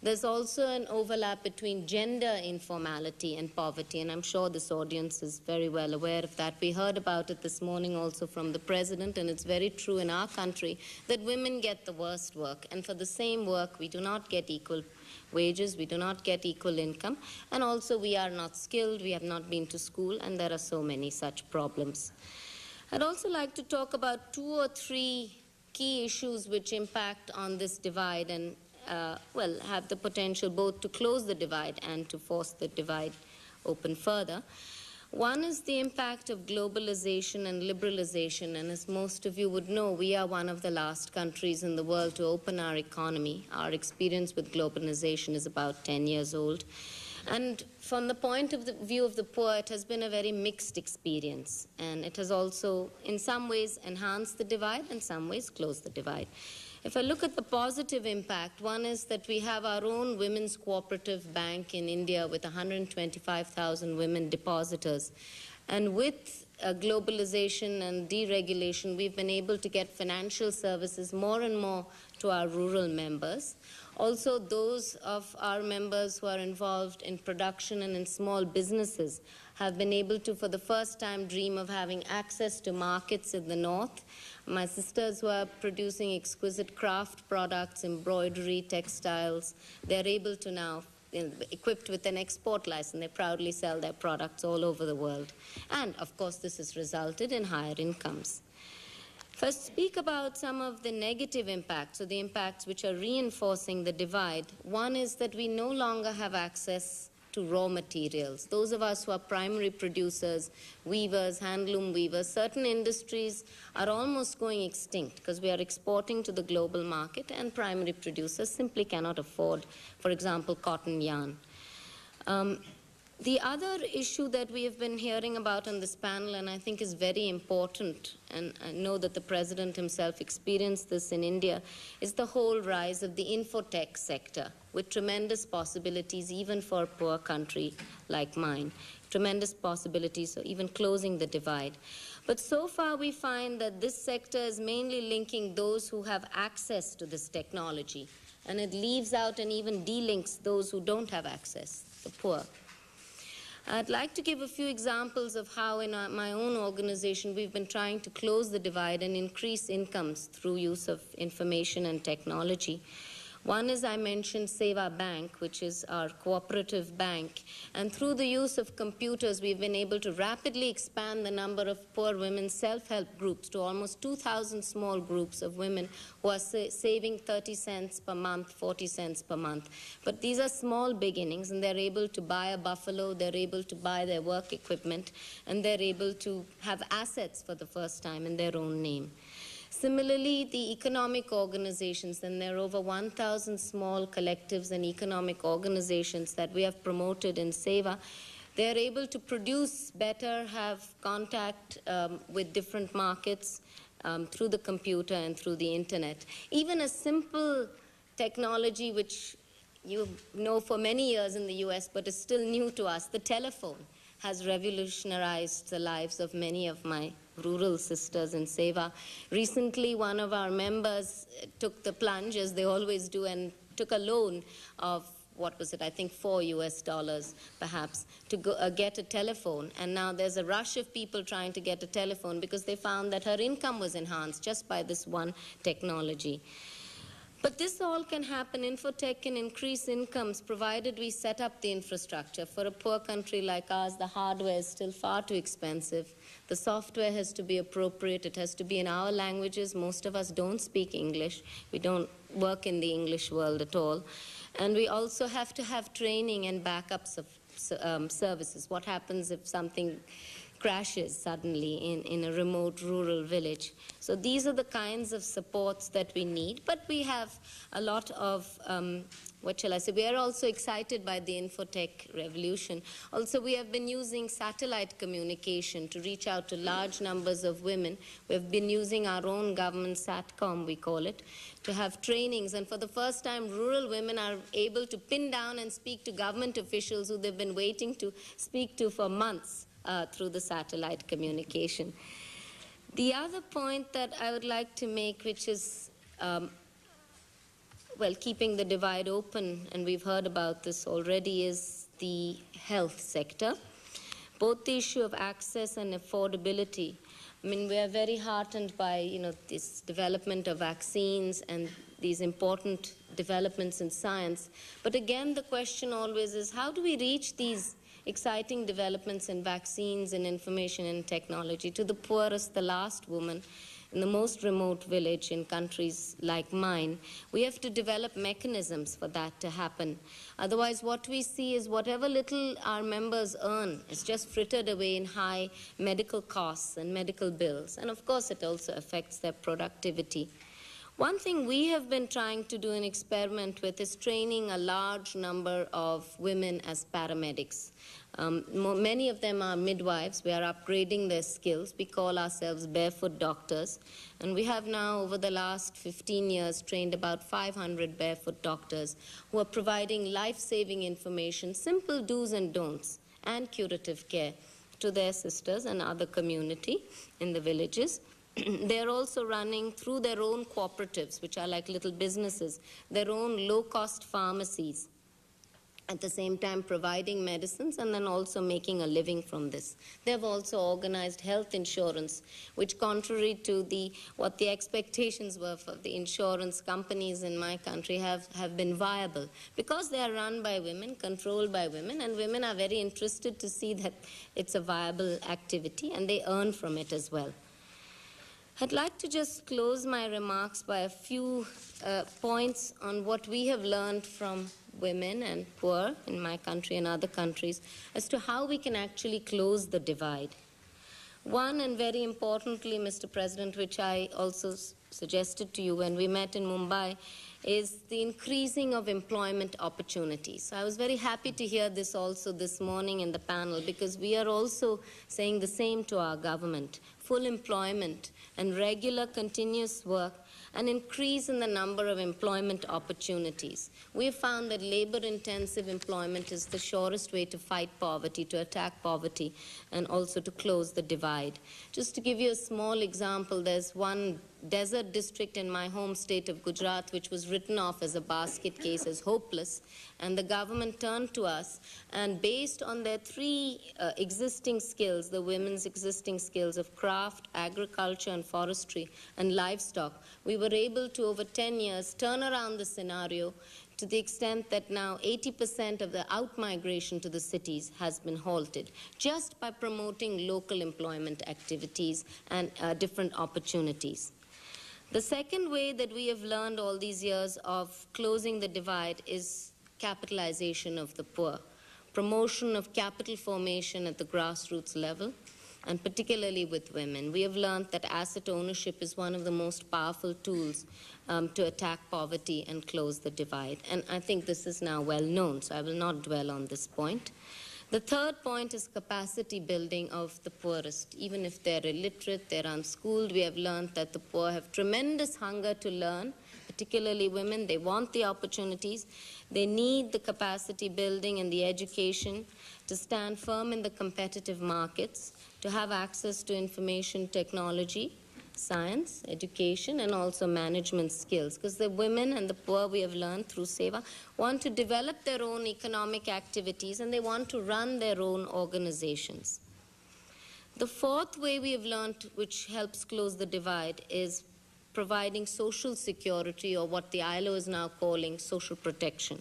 There's also an overlap between gender informality and poverty, and I'm sure this audience is very well aware of that. We heard about it this morning also from the President, and it's very true in our country that women get the worst work, and for the same work we do not get equal wages, we do not get equal income, and also we are not skilled, we have not been to school, and there are so many such problems. I'd also like to talk about two or three key issues which impact on this divide and have the potential both to close the divide and to force the divide open further. One is the impact of globalization and liberalization, and as most of you would know, we are one of the last countries in the world to open our economy. Our experience with globalization is about 10 years old. And from the point of view of the poor, it has been a very mixed experience, and it has also, in some ways, enhanced the divide, in some ways, closed the divide. If I look at the positive impact, one is that we have our own women's cooperative bank in India with 125,000 women depositors. And with globalization and deregulation, we've been able to get financial services more and more to our rural members. Also, those of our members who are involved in production and in small businesses have been able to, for the first time, dream of having access to markets in the north. My sisters who are producing exquisite craft products, embroidery, textiles, they're able to now equipped with an export license. They proudly sell their products all over the world. And, of course, this has resulted in higher incomes. First, speak about some of the negative impacts, or the impacts which are reinforcing the divide. One is that we no longer have access to raw materials. Those of us who are primary producers, weavers, handloom weavers, certain industries are almost going extinct because we are exporting to the global market, and primary producers simply cannot afford, for example, cotton yarn. The other issue that we have been hearing about on this panel, and I think is very important, and I know that the President himself experienced this in India, is the whole rise of the infotech sector, with tremendous possibilities even for a poor country like mine. Tremendous possibilities for even closing the divide. But so far we find that this sector is mainly linking those who have access to this technology, and it leaves out and even delinks those who don't have access, the poor. I'd like to give a few examples of how in my own organization we've been trying to close the divide and increase incomes through use of information and technology. One is, I mentioned, Seva Bank, which is our cooperative bank. And through the use of computers, we've been able to rapidly expand the number of poor women's self-help groups to almost 2,000 small groups of women who are saving 30 cents per month, 40 cents per month. But these are small beginnings, and they're able to buy a buffalo, they're able to buy their work equipment, and they're able to have assets for the first time in their own name. Similarly, the economic organizations, and there are over 1,000 small collectives and economic organizations that we have promoted in Seva, they are able to produce better, have contact with different markets through the computer and through the internet. Even a simple technology which you know for many years in the US but is still new to us, the telephone, has revolutionized the lives of many of my rural sisters in Seva. Recently, one of our members took the plunge, as they always do, and took a loan of, what was it, I think $4 US, perhaps, to go, get a telephone. And now there's a rush of people trying to get a telephone because they found that her income was enhanced just by this one technology. But this all can happen. Infotech can increase incomes, provided we set up the infrastructure. For a poor country like ours, the hardware is still far too expensive. The software has to be appropriate. It has to be in our languages. Most of us don't speak English. We don't work in the English world at all. And we also have to have training and backups of services. What happens if something crashes suddenly in a remote rural village? So these are the kinds of supports that we need, but we have a lot of, what shall I say, we are also excited by the infotech revolution. Also, we have been using satellite communication to reach out to large numbers of women. We have been using our own government SATCOM, we call it, to have trainings, and for the first time, rural women are able to pin down and speak to government officials who they've been waiting to speak to for months. Through the satellite communication. The other point that I would like to make, which is, well, keeping the divide open, and we've heard about this already, is the health sector. Both the issue of access and affordability. I mean, we are very heartened by, you know, this development of vaccines and these important developments in science. But again, the question always is, how do we reach these exciting developments in vaccines and information and technology to the poorest, the last woman in the most remote village in countries like mine? We have to develop mechanisms for that to happen. Otherwise, what we see is whatever little our members earn is just frittered away in high medical costs and medical bills. And of course, it also affects their productivity. One thing we have been trying to do an experiment with is training a large number of women as paramedics. Many of them are midwives. We are upgrading their skills. We call ourselves barefoot doctors. And we have now, over the last 15 years, trained about 500 barefoot doctors who are providing life-saving information, simple do's and don'ts, and curative care to their sisters and other community in the villages. They're also running, through their own cooperatives, which are like little businesses, their own low-cost pharmacies at the same time providing medicines and then also making a living from this. They've also organized health insurance, which contrary to what the expectations were for the insurance companies in my country have been viable. Because they are run by women, controlled by women, and women are very interested to see that it's a viable activity and they earn from it as well. I'd like to just close my remarks by a few points on what we have learned from women and poor in my country and other countries as to how we can actually close the divide. One, and very importantly, Mr. President, which I also suggested to you when we met in Mumbai, is the increasing of employment opportunities. I was very happy to hear this also this morning in the panel, because we are also saying the same to our government. Full employment and regular continuous work, an increase in the number of employment opportunities. We have found that labor-intensive employment is the surest way to fight poverty, to attack poverty, and also to close the divide. Just to give you a small example, there's one desert district in my home state of Gujarat which was written off as a basket case, as hopeless, and the government turned to us, and based on their three existing skills, the women's existing skills of craft, agriculture and forestry and livestock, we were able to over 10 years turn around the scenario to the extent that now 80% of the out-migration to the cities has been halted just by promoting local employment activities and different opportunities. The second way that we have learned all these years of closing the divide is capitalization of the poor, promotion of capital formation at the grassroots level, and particularly with women. We have learned that asset ownership is one of the most powerful tools to attack poverty and close the divide. And I think this is now well known, so I will not dwell on this point. The third point is capacity building of the poorest. Even if they're illiterate, they're unschooled, we have learned that the poor have tremendous hunger to learn, particularly women. They want the opportunities. They need the capacity building and the education to stand firm in the competitive markets, to have access to information technology, science, education, and also management skills. Because the women and the poor, we have learned through SEVA, want to develop their own economic activities and they want to run their own organizations. The fourth way we have learned, which helps close the divide, is providing social security, or what the ILO is now calling social protection,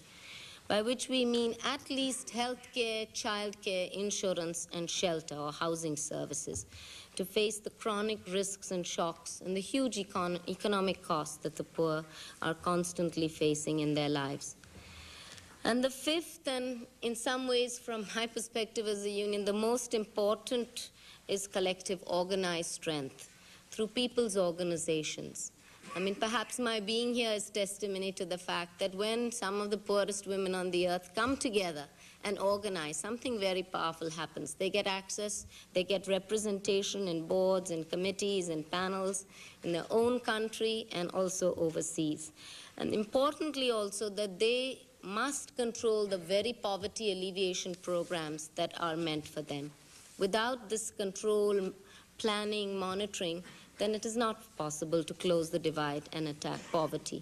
by which we mean at least health care, childcare, insurance, and shelter or housing services, to face the chronic risks and shocks and the huge economic costs that the poor are constantly facing in their lives. And the fifth, and in some ways from my perspective as a union, the most important, is collective organized strength through people's organizations. I mean, perhaps my being here is testimony to the fact that when some of the poorest women on the earth come together and organize, something very powerful happens. They get access, they get representation in boards and committees and panels in their own country and also overseas. And importantly also, that they must control the very poverty alleviation programs that are meant for them. Without this control, planning, monitoring, then it is not possible to close the divide and attack poverty.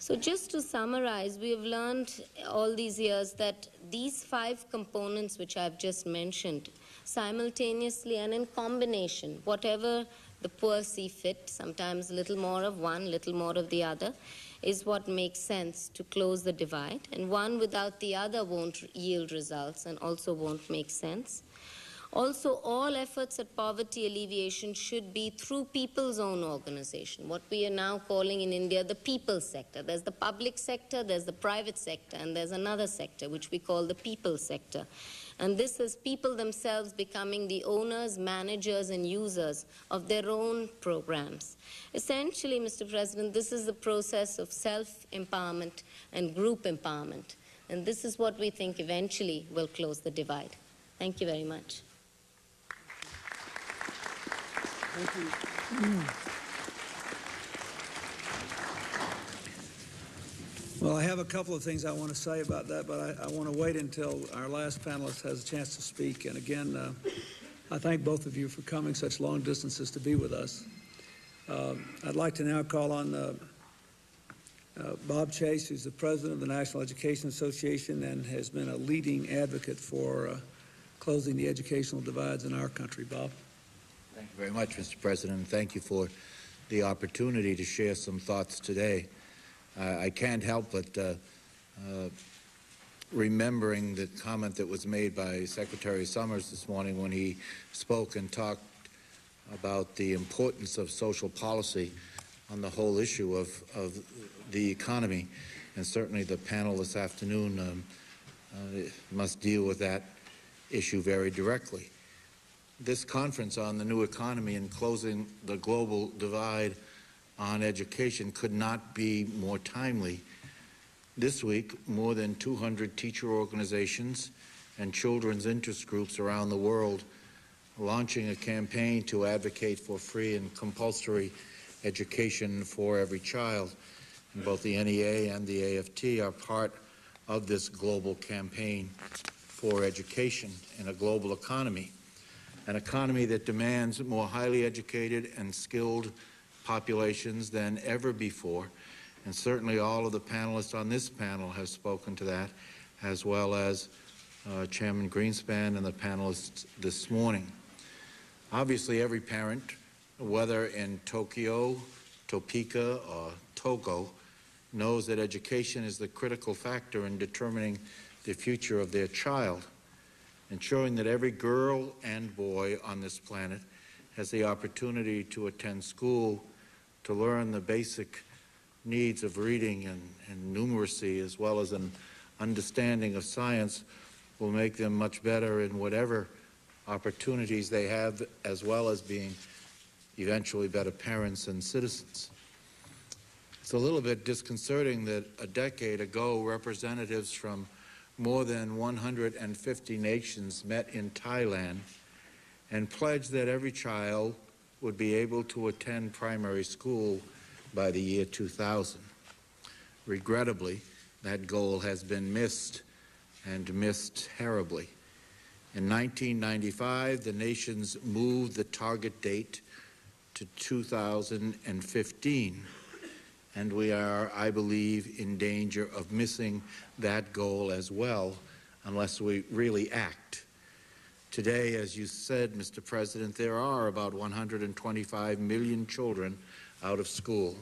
So just to summarize, we have learned all these years that these five components which I've just mentioned, simultaneously and in combination, whatever the poor see fit, sometimes little more of one, little more of the other, is what makes sense to close the divide. And one without the other won't yield results and also won't make sense. Also, all efforts at poverty alleviation should be through people's own organization, what we are now calling in India the people sector. There's the public sector, there's the private sector, and there's another sector which we call the people sector. And this is people themselves becoming the owners, managers, and users of their own programs. Essentially, Mr. President, this is the process of self-empowerment and group empowerment. And this is what we think eventually will close the divide. Thank you very much. Thank you. Well, I have a couple of things I want to say about that, but I want to wait until our last panelist has a chance to speak. And again, I thank both of you for coming such long distances to be with us. I'd like to now call on Bob Chase, who's the president of the National Education Association and has been a leading advocate for closing the educational divides in our country. Bob. Thank you very much, Mr. President. Thank you for the opportunity to share some thoughts today. I can't help but remembering the comment that was made by Secretary Summers this morning when he spoke and talked about the importance of social policy on the whole issue of the economy, and certainly the panel this afternoon must deal with that issue very directly. This conference on the new economy and closing the global divide on education could not be more timely. This week, more than 200 teacher organizations and children's interest groups around the world launching a campaign to advocate for free and compulsory education for every child. And both the NEA and the AFT are part of this global campaign for education in a global economy, an economy that demands more highly educated and skilled populations than ever before. And certainly all of the panelists on this panel have spoken to that, as well as Chairman Greenspan and the panelists this morning. Obviously, every parent, whether in Tokyo, Topeka, or Togo, knows that education is the critical factor in determining the future of their child. Ensuring that every girl and boy on this planet has the opportunity to attend school, to learn the basic needs of reading and numeracy, as well as an understanding of science, will make them much better in whatever opportunities they have, as well as being eventually better parents and citizens. It's a little bit disconcerting that a decade ago, representatives from more than 150 nations met in Thailand and pledged that every child would be able to attend primary school by the year 2000. Regrettably, that goal has been missed, and missed terribly. In 1995, the nations moved the target date to 2015. And we are, I believe, in danger of missing that goal as well, unless we really act. Today, as you said, Mr. President, there are about 125 million children out of school.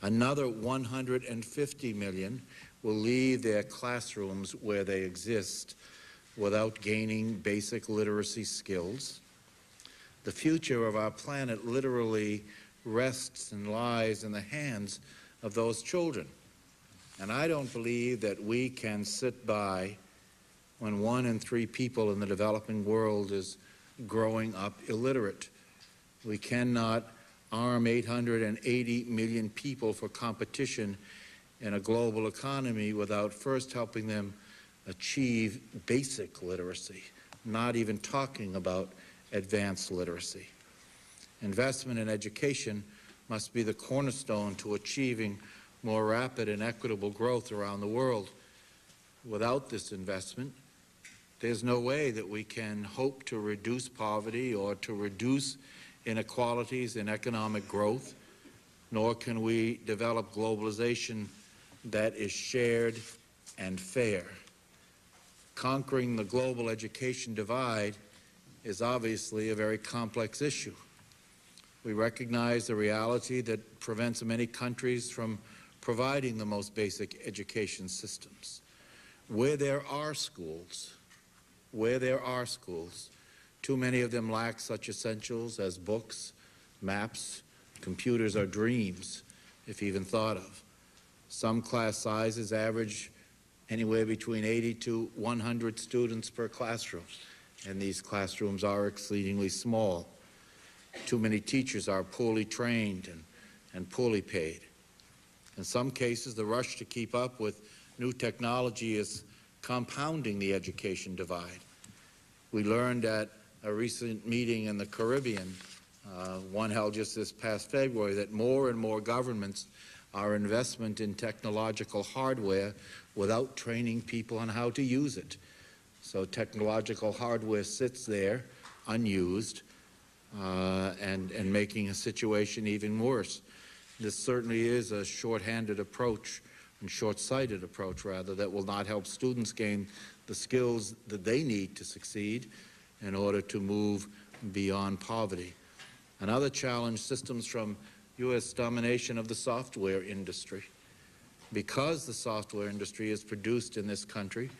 Another 150 million will leave their classrooms where they exist without gaining basic literacy skills. The future of our planet literally rests and lies in the hands of those children. And I don't believe that we can sit by when 1 in 3 people in the developing world is growing up illiterate. We cannot arm 880 million people for competition in a global economy without first helping them achieve basic literacy, not even talking about advanced literacy. Investment in education must be the cornerstone to achieving more rapid and equitable growth around the world. Without this investment, there's no way that we can hope to reduce poverty or to reduce inequalities in economic growth, nor can we develop globalization that is shared and fair. Conquering the global education divide is obviously a very complex issue. We recognize the reality that prevents many countries from providing the most basic education systems. Where there are schools, too many of them lack such essentials as books, maps, computers, or dreams, if even thought of. Some class sizes average anywhere between 80 to 100 students per classroom, and these classrooms are exceedingly small. Too many teachers are poorly trained and poorly paid. In some cases, the rush to keep up with new technology is compounding the education divide. We learned at a recent meeting in the Caribbean, one held just this past February, that more and more governments are investment in technological hardware without training people on how to use it. So technological hardware sits there unused, and making a situation even worse. This certainly is a shorthanded approach and short-sighted approach, rather, that will not help students gain the skills that they need to succeed in order to move beyond poverty. Another challenge systems from U.S. domination of the software industry. Because the software industry is produced in this country,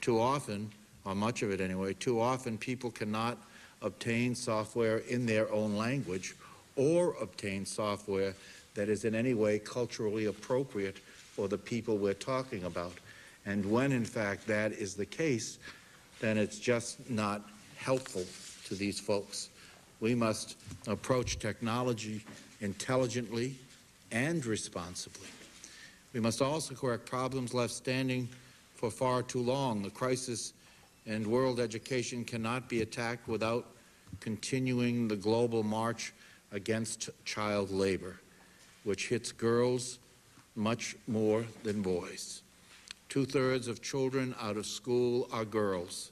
too often, or much of it anyway, too often people cannot obtain software in their own language or obtain software that is in any way culturally appropriate for the people we're talking about. And when, in fact, that is the case, then it's just not helpful to these folks. We must approach technology intelligently and responsibly. We must also correct problems left standing for far too long. The crisis in world education cannot be attacked without continuing the global march against child labor, which hits girls much more than boys. 2/3 of children out of school are girls.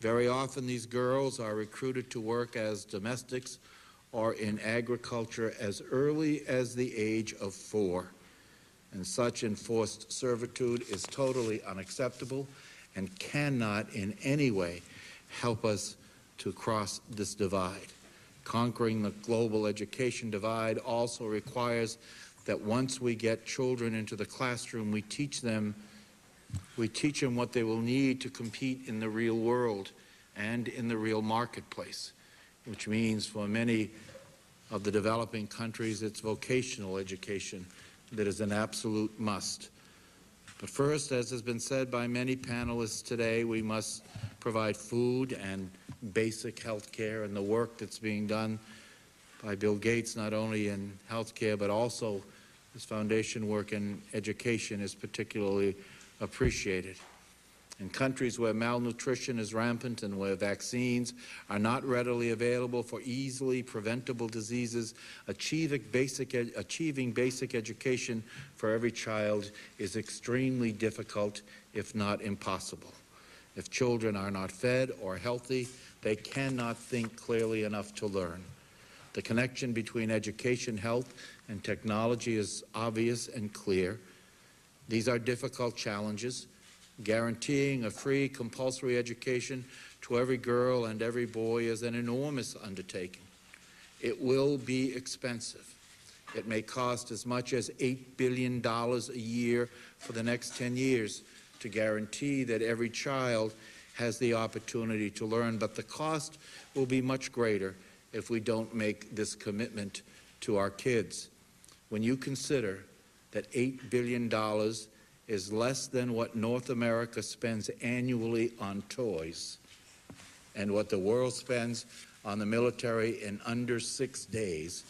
Very often these girls are recruited to work as domestics or in agriculture as early as the age of 4. And such enforced servitude is totally unacceptable and cannot in any way help us to cross this divide. Conquering the global education divide also requires that once we get children into the classroom, we teach them what they will need to compete in the real world and in the real marketplace, which means for many of the developing countries, it's vocational education that is an absolute must. But first, as has been said by many panelists today, we must provide food and basic health care, and the work that's being done by Bill Gates, not only in health care, but also his foundation work in education is particularly appreciated. In countries where malnutrition is rampant and where vaccines are not readily available for easily preventable diseases, achieving basic education for every child is extremely difficult, if not impossible. If children are not fed or healthy, they cannot think clearly enough to learn. The connection between education, health, and technology is obvious and clear. These are difficult challenges. Guaranteeing a free, compulsory education to every girl and every boy is an enormous undertaking. It will be expensive. It may cost as much as $8 billion a year for the next 10 years to guarantee that every child has the opportunity to learn, but the cost will be much greater if we don't make this commitment to our kids. When you consider that $8 billion is less than what North America spends annually on toys and what the world spends on the military in under 6 days,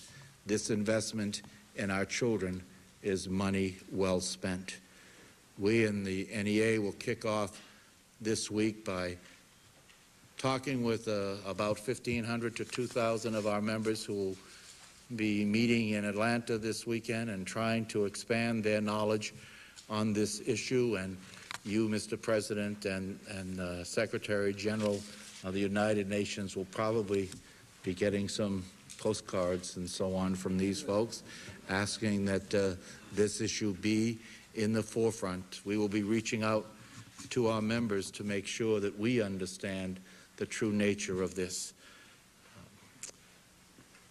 this investment in our children is money well spent. We in the NEA will kick off this week by talking with about 1,500 to 2,000 of our members who will be meeting in Atlanta this weekend and trying to expand their knowledge on this issue. And you, Mr. President, and Secretary General of the United Nations will probably be getting some postcards and so on from these folks asking that this issue be in the forefront. We will be reaching out to our members to make sure that we understand the true nature of this.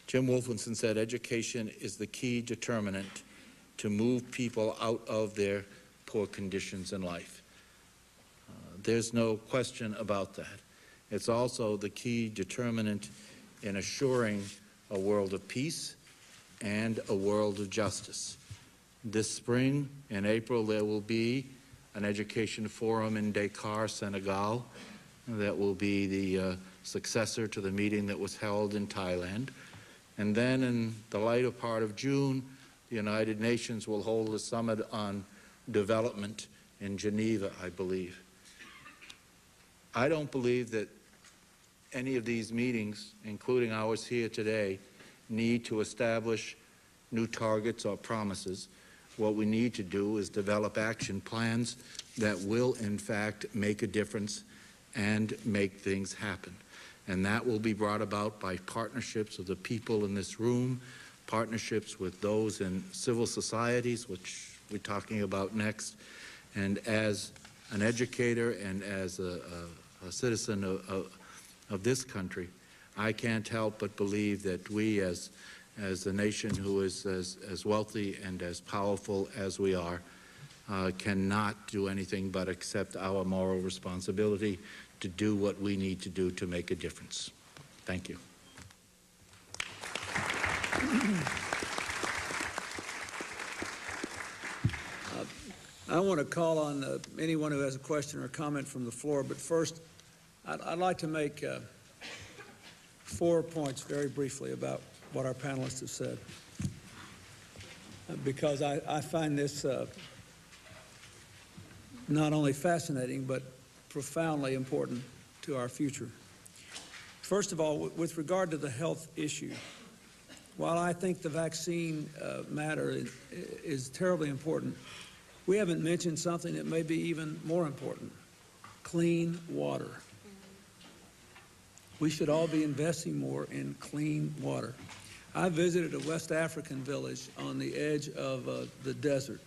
Jim Wolfensohn said, "Education is the key determinant to move people out of their poor conditions in life." There's no question about that. It's also the key determinant in assuring a world of peace and a world of justice. This spring, in April, there will be an education forum in Dakar, Senegal, that will be the successor to the meeting that was held in Thailand. And then in the later part of June, the United Nations will hold a summit on development in Geneva, I believe. I don't believe that any of these meetings, including ours here today, need to establish new targets or promises. What we need to do is develop action plans that will, in fact, make a difference and make things happen. And that will be brought about by partnerships of the people in this room, partnerships with those in civil societies, which we're talking about next. And as an educator and as a citizen of this country, I can't help but believe that we, as a nation who is as wealthy and as powerful as we are, cannot do anything but accept our moral responsibility to do what we need to do to make a difference. Thank you. I want to call on anyone who has a question or comment from the floor, but first I'd like to make 4 points very briefly about what our panelists have said, because I find this not only fascinating but profoundly important to our future. First of all, with regard to the health issue, while I think the vaccine matter is terribly important, we haven't mentioned something that may be even more important: clean water. We should all be investing more in clean water. I visited a West African village on the edge of the desert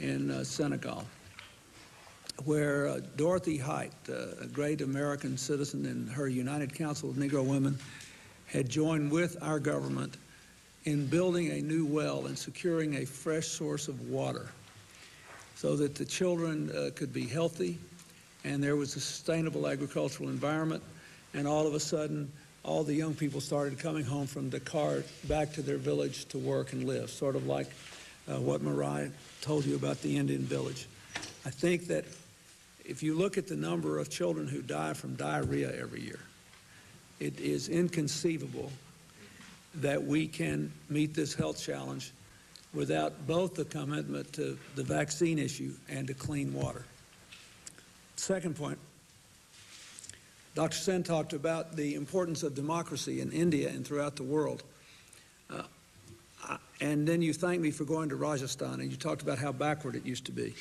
in Senegal, where Dorothy Height, a great American citizen, and her United Council of Negro Women had joined with our government in building a new well and securing a fresh source of water so that the children could be healthy and there was a sustainable agricultural environment. And all of a sudden, all the young people started coming home from Dakar back to their village to work and live, sort of like what Mariah told you about the Indian village. I think that if you look at the number of children who die from diarrhea every year, it is inconceivable that we can meet this health challenge without both the commitment to the vaccine issue and to clean water. Second point, Dr. Sen talked about the importance of democracy in India and throughout the world. And then you thanked me for going to Rajasthan, and you talked about how backward it used to be.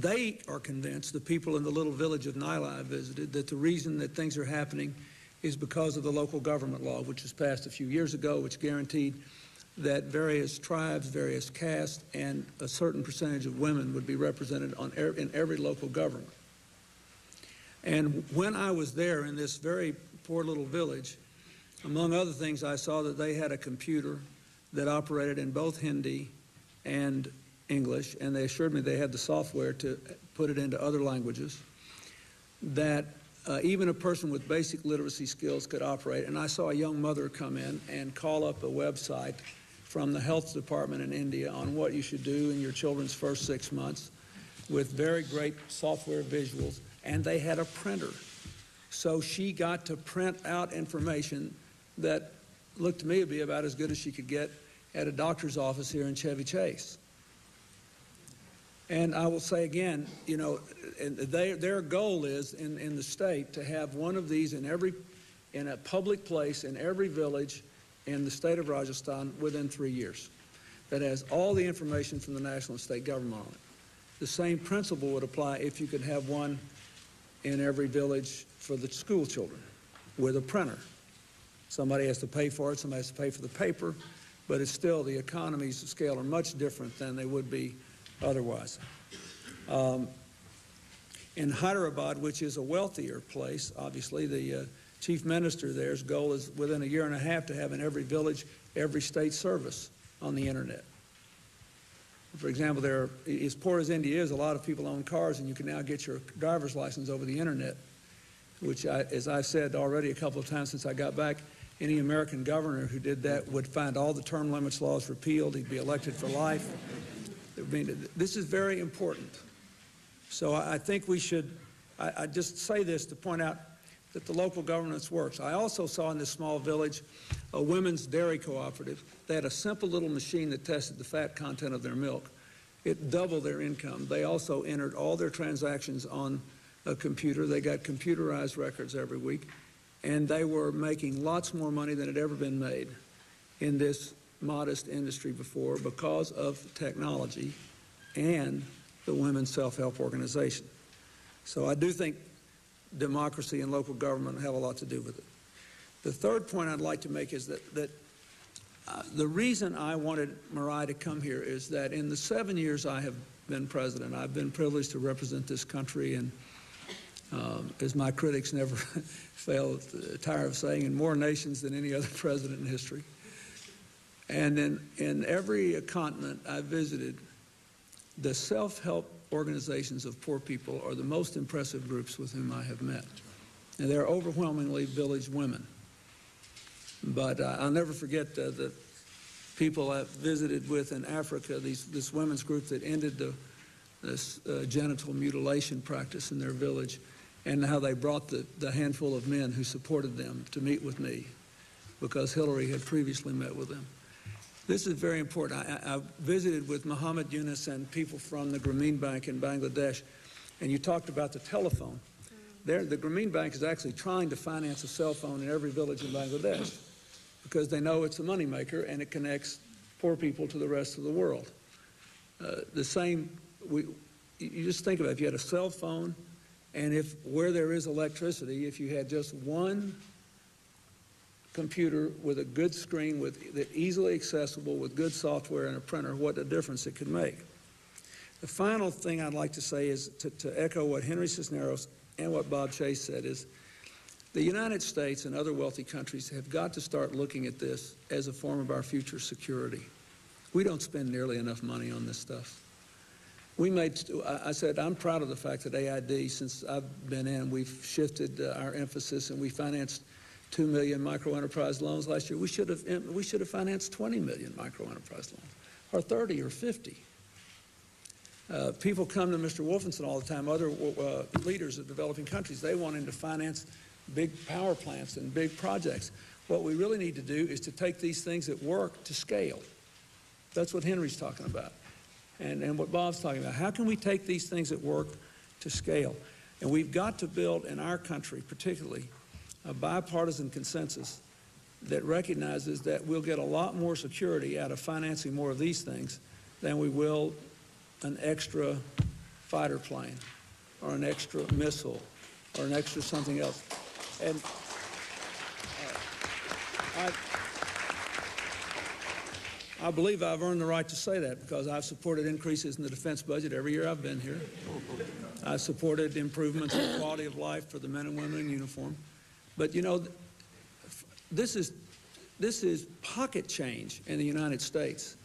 They are convinced, the people in the little village of Naila I visited, that the reason that things are happening is because of the local government law, which was passed a few years ago, which guaranteed that various tribes, various castes, and a certain percentage of women would be represented in every local government. And when I was there in this very poor little village, among other things, I saw that they had a computer that operated in both Hindi and English, and they assured me they had the software to put it into other languages, that even a person with basic literacy skills could operate. And I saw a young mother come in and call up a website from the health department in India on what you should do in your children's first 6 months with very great software visuals, and they had a printer. So she got to print out information that looked to me to be about as good as she could get at a doctor's office here in Chevy Chase. And I will say again, you know, their goal is in the state to have one of these in a public place in every village in the state of Rajasthan within 3 years that has all the information from the national and state government on it. The same principle would apply if you could have one in every village for the school children with a printer. Somebody has to pay for it, somebody has to pay for the paper, but it's still, the economies of scale are much different than they would be otherwise. In Hyderabad, which is a wealthier place, obviously, the chief minister there's goal is within a year and a half to have in every village, every state service on the internet. For example, there are, as poor as India is, a lot of people own cars, and you can now get your driver's license over the internet, which, as I've said already a couple of times since I got back, any American governor who did that would find all the term limits laws repealed, he'd be elected for life. I mean, this is very important. So I think we should, I just say this to point out that the local governance works. I also saw in this small village a women's dairy cooperative. They had a simple little machine that tested the fat content of their milk. It doubled their income. They also entered all their transactions on a computer. They got computerized records every week, and they were making lots more money than had ever been made in this modest industry before because of technology and the women's self-help organization. So I do think democracy and local government have a lot to do with it. The third point I'd like to make is that The reason I wanted Mariah to come here is that in the 7 years I have been president, I've been privileged to represent this country, and as my critics never fail to tire of saying, in more nations than any other president in history. And in every continent I visited, the self-help organizations of poor people are the most impressive groups with whom I have met. And they're overwhelmingly village women. But I'll never forget the people I visited with in Africa, this women's group that ended this genital mutilation practice in their village, and how they brought the handful of men who supported them to meet with me because Hillary had previously met with them. This is very important. I visited with Muhammad Yunus and people from the Grameen Bank in Bangladesh, and you talked about the telephone. The Grameen Bank is actually trying to finance a cell phone in every village in Bangladesh because they know it's a moneymaker and it connects poor people to the rest of the world. You just think about it, if you had a cell phone and if where there is electricity, if you had just one computer with a good screen, that easily accessible, with good software and a printer, what a difference it could make. The final thing I'd like to say is to echo what Henry Cisneros and what Bob Chase said is the United States and other wealthy countries have got to start looking at this as a form of our future security. We don't spend nearly enough money on this stuff. I said, I'm proud of the fact that AID, since I've been in, we've shifted our emphasis and we financed 2 million micro-enterprise loans last year. We should have financed 20 million micro-enterprise loans, or 30 or 50. People come to Mr. Wolfensohn all the time, other leaders of developing countries. They want him to finance big power plants and big projects. What we really need to do is to take these things that work to scale. That's what Henry's talking about and what Bob's talking about. How can we take these things that work to scale? And we've got to build in our country, particularly, a bipartisan consensus that recognizes that we'll get a lot more security out of financing more of these things than we will an extra fighter plane or an extra missile or an extra something else. And I believe I've earned the right to say that because I've supported increases in the defense budget every year I've been here. I've supported improvements in quality of life for the men and women in uniform. But you know, this is pocket change in the United States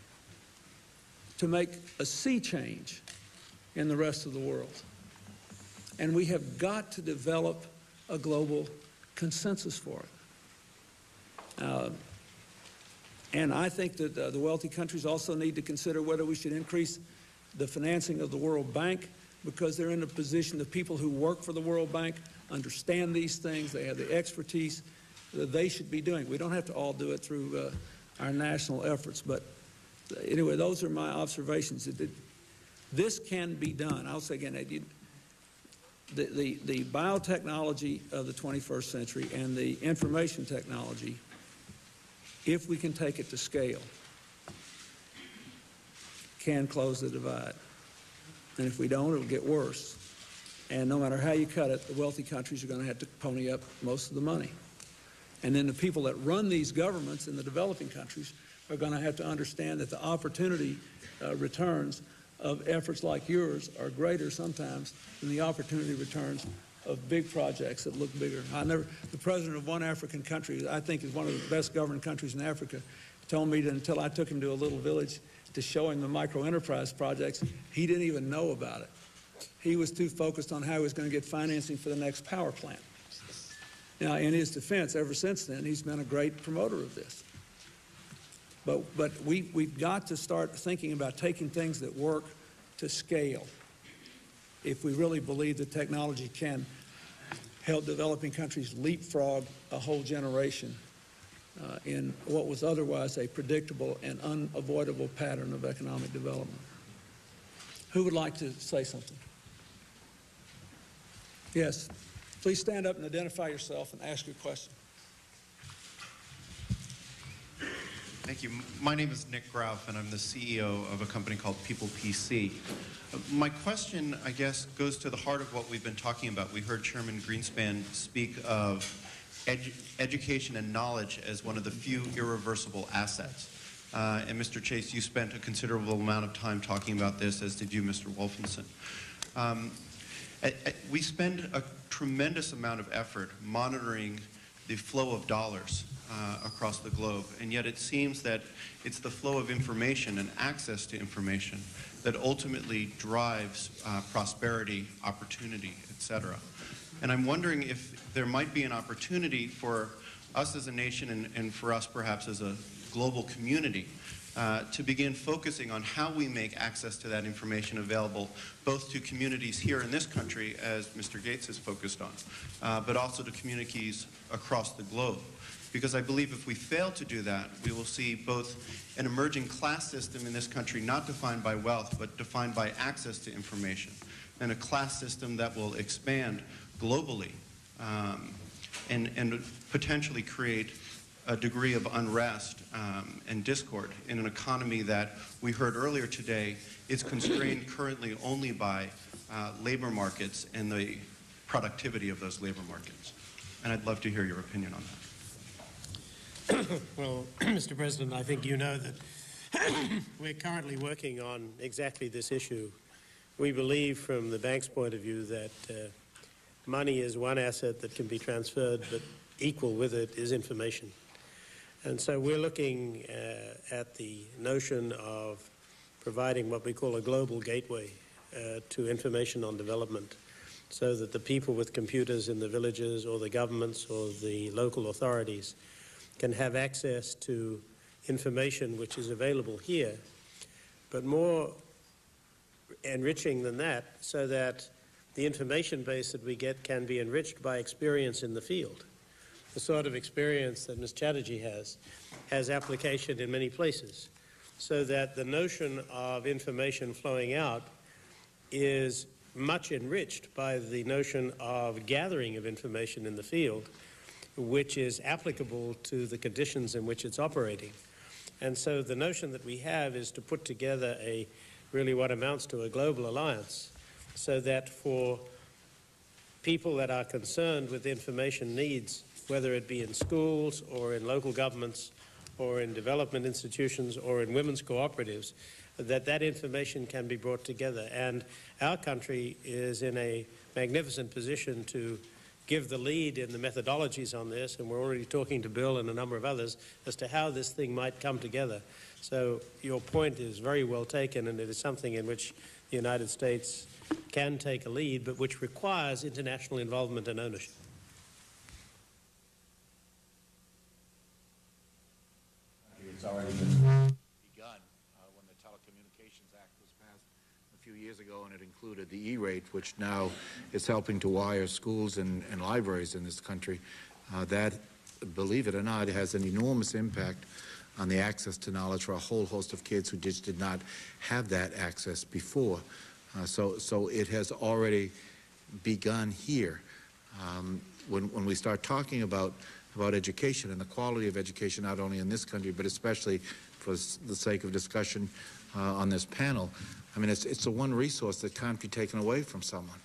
to make a sea change in the rest of the world. And we have got to develop a global consensus for it. And I think that the wealthy countries also need to consider whether we should increase the financing of the World Bank, because they're in a position, the people who work for the World Bank understand these things, they have the expertise that they should be doing. We don't have to all do it through our national efforts, but anyway, those are my observations. This can be done. I'll say again, the biotechnology of the 21st century and the information technology, if we can take it to scale, can close the divide. And if we don't, it'll get worse. And no matter how you cut it, the wealthy countries are going to have to pony up most of the money. And then the people that run these governments in the developing countries are going to have to understand that the opportunity returns of efforts like yours are greater sometimes than the opportunity returns of big projects that look bigger. The president of one African country, I think is one of the best governed countries in Africa, told me that until I took him to a little village to show him the micro-enterprise projects, he didn't even know about it. He was too focused on how he was going to get financing for the next power plant. Now, in his defense, ever since then, he's been a great promoter of this. But we've got to start thinking about taking things that work to scale if we really believe that technology can help developing countries leapfrog a whole generation in what was otherwise a predictable and unavoidable pattern of economic development. Who would like to say something? Yes, please stand up and identify yourself and ask your question. Thank you. My name is Nick Graff, and I'm the CEO of a company called People PC. My question, I guess, goes to the heart of what we've been talking about. We heard Chairman Greenspan speak of education and knowledge as one of the few irreversible assets. And Mr. Chase, you spent a considerable amount of time talking about this, as did you, Mr. Wolfensohn. We spend a tremendous amount of effort monitoring the flow of dollars across the globe, and yet it seems that it's the flow of information and access to information that ultimately drives prosperity, opportunity, etc. And I'm wondering if there might be an opportunity for us as a nation and for us perhaps as a global community to begin focusing on how we make access to that information available both to communities here in this country, as Mr. Gates has focused on, but also to communities across the globe. Because I believe if we fail to do that, we will see both an emerging class system in this country not defined by wealth, but defined by access to information, and a class system that will expand globally and potentially create a degree of unrest and discord in an economy that we heard earlier today is constrained currently only by labor markets and the productivity of those labor markets. And I'd love to hear your opinion on that. Well, Mr. President, I think you know that we're currently working on exactly this issue. We believe from the bank's point of view that money is one asset that can be transferred, but equal with it is information. And so we're looking at the notion of providing what we call a global gateway to information on development, so that the people with computers in the villages or the governments or the local authorities can have access to information which is available here, but more enriching than that, so that the information base that we get can be enriched by experience in the field. The sort of experience that Ms. Chatterjee has application in many places, so that the notion of information flowing out is much enriched by the notion of gathering of information in the field, which is applicable to the conditions in which it's operating. And so the notion that we have is to put together a really what amounts to a global alliance, so that for people that are concerned with information needs, whether it be in schools or in local governments or in development institutions or in women's cooperatives, that information can be brought together. And our country is in a magnificent position to give the lead in the methodologies on this, and we're already talking to Bill and a number of others as to how this thing might come together. So your point is very well taken, and it is something in which the United States can take a lead, but which requires international involvement and ownership. It's already been begun when the Telecommunications Act was passed a few years ago, and it included the E-rate, which now is helping to wire schools and libraries in this country. That, believe it or not, has an enormous impact on the access to knowledge for a whole host of kids who just did not have that access before. So it has already begun here. When we start talking about education and the quality of education, not only in this country, but especially for the sake of discussion on this panel. I mean, it's the one resource that can't be taken away from someone.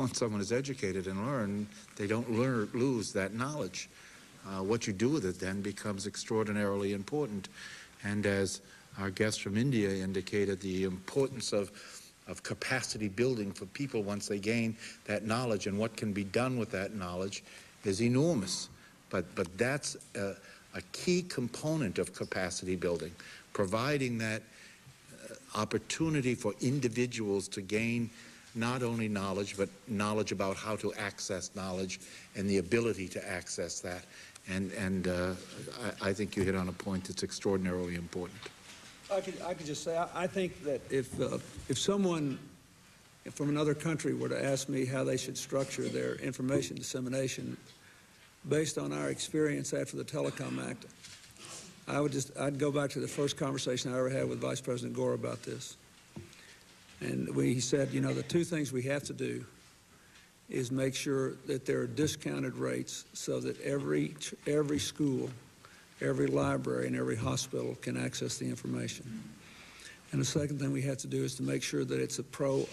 Once someone is educated and learned, they don't lose that knowledge. What you do with it then becomes extraordinarily important. And as our guest from India indicated, the importance of capacity building for people once they gain that knowledge and what can be done with that knowledge is enormous. But that's a key component of capacity building, providing that opportunity for individuals to gain not only knowledge, but knowledge about how to access knowledge and the ability to access that. And I think you hit on a point that's extraordinarily important. I could just say, I think that if someone from another country were to ask me how they should structure their information dissemination based on our experience after the Telecom Act, I'd go back to the first conversation I ever had with Vice President Gore about this. And he said, you know, the two things we have to do is make sure that there are discounted rates so that every school, every library, and every hospital can access the information. And the second thing we have to do is to make sure that it's a pro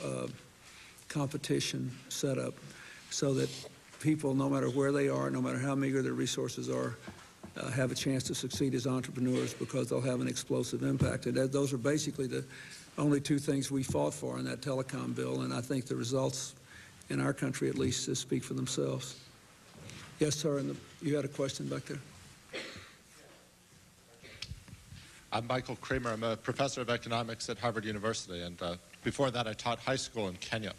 competition setup so that people, no matter where they are, no matter how meager their resources are, have a chance to succeed as entrepreneurs because they'll have an explosive impact. And those are basically the only two things we fought for in that telecom bill, and I think the results in our country, at least, speak for themselves. Yes, sir, and you had a question back there. I'm Michael Kramer. I'm a professor of economics at Harvard University, and before that I taught high school in Kenya.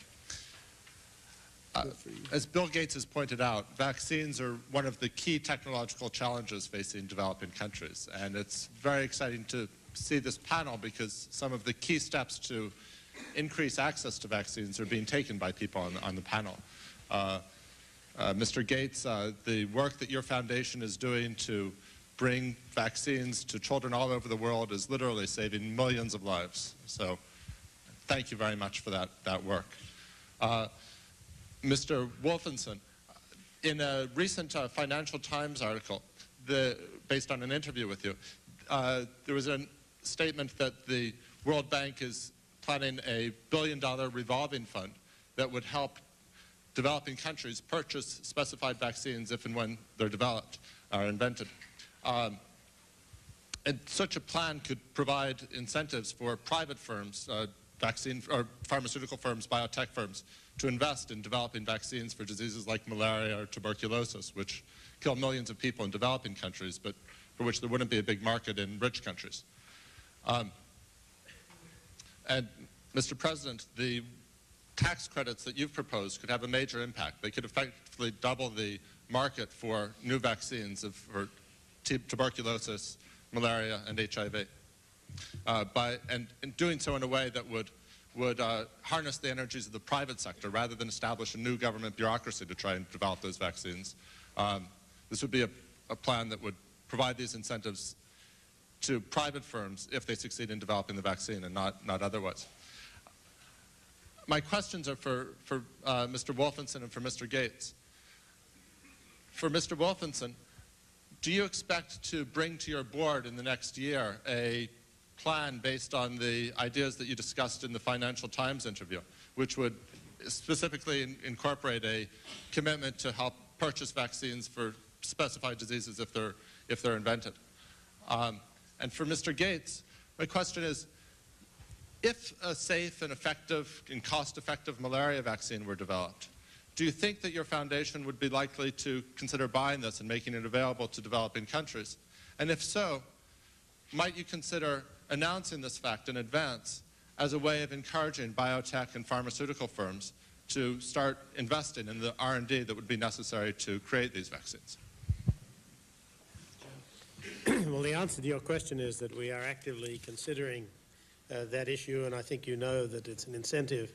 As Bill Gates has pointed out, vaccines are one of the key technological challenges facing developing countries, and it's very exciting to see this panel because some of the key steps to increase access to vaccines are being taken by people on the panel. Mr. Gates, the work that your foundation is doing to bring vaccines to children all over the world is literally saving millions of lives. So thank you very much for that work. Mr. Wolfensohn, in a recent Financial Times article, based on an interview with you, there was a statement that the World Bank is planning a billion-dollar revolving fund that would help developing countries purchase specified vaccines if and when they're developed or invented. And such a plan could provide incentives for private firms, vaccine or pharmaceutical firms, biotech firms, to invest in developing vaccines for diseases like malaria or tuberculosis, which kill millions of people in developing countries, but for which there wouldn't be a big market in rich countries. And Mr. President, the tax credits that you've proposed could have a major impact. They could effectively double the market for new vaccines for tuberculosis, malaria, and HIV. And doing so in a way that would harness the energies of the private sector rather than establish a new government bureaucracy to try and develop those vaccines. This would be a plan that would provide these incentives to private firms if they succeed in developing the vaccine and not otherwise. My questions are for Mr. Wolfensohn and for Mr. Gates. For Mr. Wolfensohn, do you expect to bring to your board in the next year a plan based on the ideas that you discussed in the Financial Times interview, which would specifically incorporate a commitment to help purchase vaccines for specified diseases if they're invented? And for Mr. Gates, my question is, if a safe and effective and cost-effective malaria vaccine were developed, do you think that your foundation would be likely to consider buying this and making it available to developing countries? And if so, might you consider announcing this fact in advance as a way of encouraging biotech and pharmaceutical firms to start investing in the R&D that would be necessary to create these vaccines? Well, the answer to your question is that we are actively considering that issue, and I think you know that it's an incentive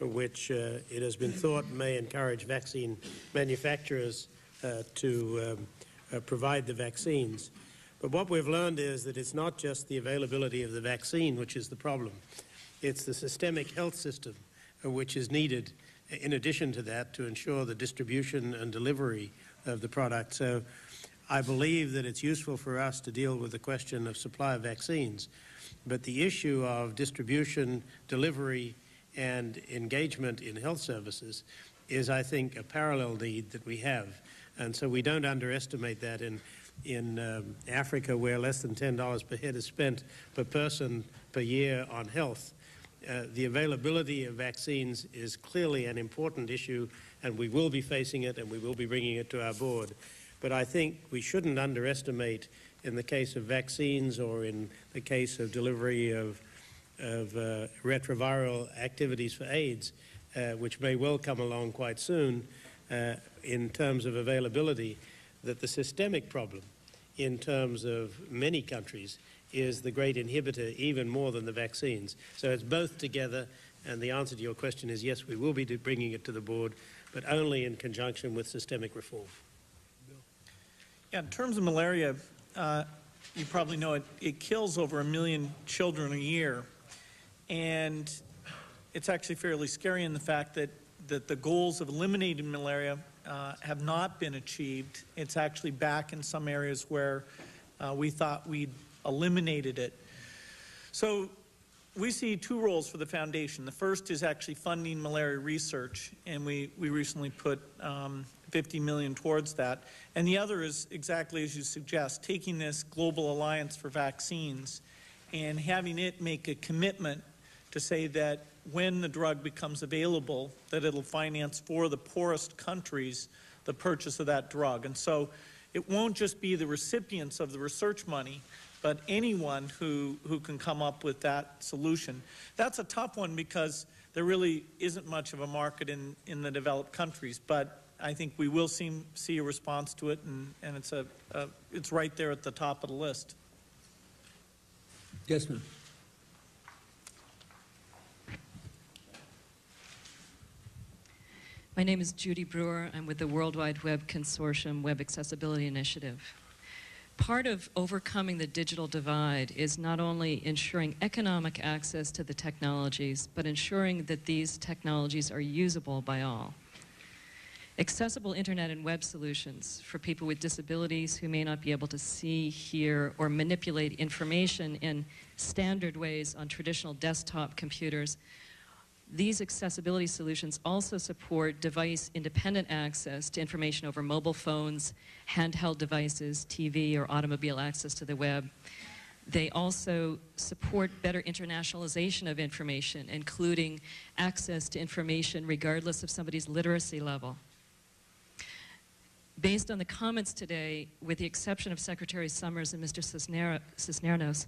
which it has been thought may encourage vaccine manufacturers to provide the vaccines. But what we've learned is that it's not just the availability of the vaccine which is the problem. It's the systemic health system which is needed in addition to that to ensure the distribution and delivery of the product. So I believe that it's useful for us to deal with the question of supply of vaccines. But the issue of distribution, delivery, and engagement in health services is, I think, a parallel need that we have. And so we don't underestimate that. In Africa, where less than $10 per head is spent per person per year on health, the availability of vaccines is clearly an important issue, and we will be facing it, and we will be bringing it to our board. But I think we shouldn't underestimate, in the case of vaccines or in the case of delivery of retroviral activities for AIDS, which may well come along quite soon in terms of availability, that the systemic problem in terms of many countries is the great inhibitor even more than the vaccines. So it's both together, and the answer to your question is yes, we will be bringing it to the board, but only in conjunction with systemic reform. Yeah, in terms of malaria, you probably know it kills over 1 million children a year. And it's actually fairly scary in the fact that the goals of eliminating malaria have not been achieved. It's actually back in some areas where we thought we'd eliminated it. So We see two roles for the foundation. The first is actually funding malaria research, and we recently put $50 million towards that. And the other is exactly as you suggest, taking this Global Alliance for Vaccines and having it make a commitment to say that when the drug becomes available, that it'll finance for the poorest countries the purchase of that drug. And so it won't just be the recipients of the research money, but anyone who can come up with that solution. That's a tough one because there really isn't much of a market in the developed countries, but I think we will see a response to it, and it's right there at the top of the list. Yes, ma'am. My name is Judy Brewer. I'm with the World Wide Web Consortium Web Accessibility Initiative. Part of overcoming the digital divide is not only ensuring economic access to the technologies, but ensuring that these technologies are usable by all. Accessible internet and web solutions for people with disabilities who may not be able to see, hear, or manipulate information in standard ways on traditional desktop computers. These accessibility solutions also support device-independent access to information over mobile phones, handheld devices, TV, or automobile access to the web. They also support better internationalization of information, including access to information regardless of somebody's literacy level. Based on the comments today, with the exception of Secretary Summers and Mr. Cisneros,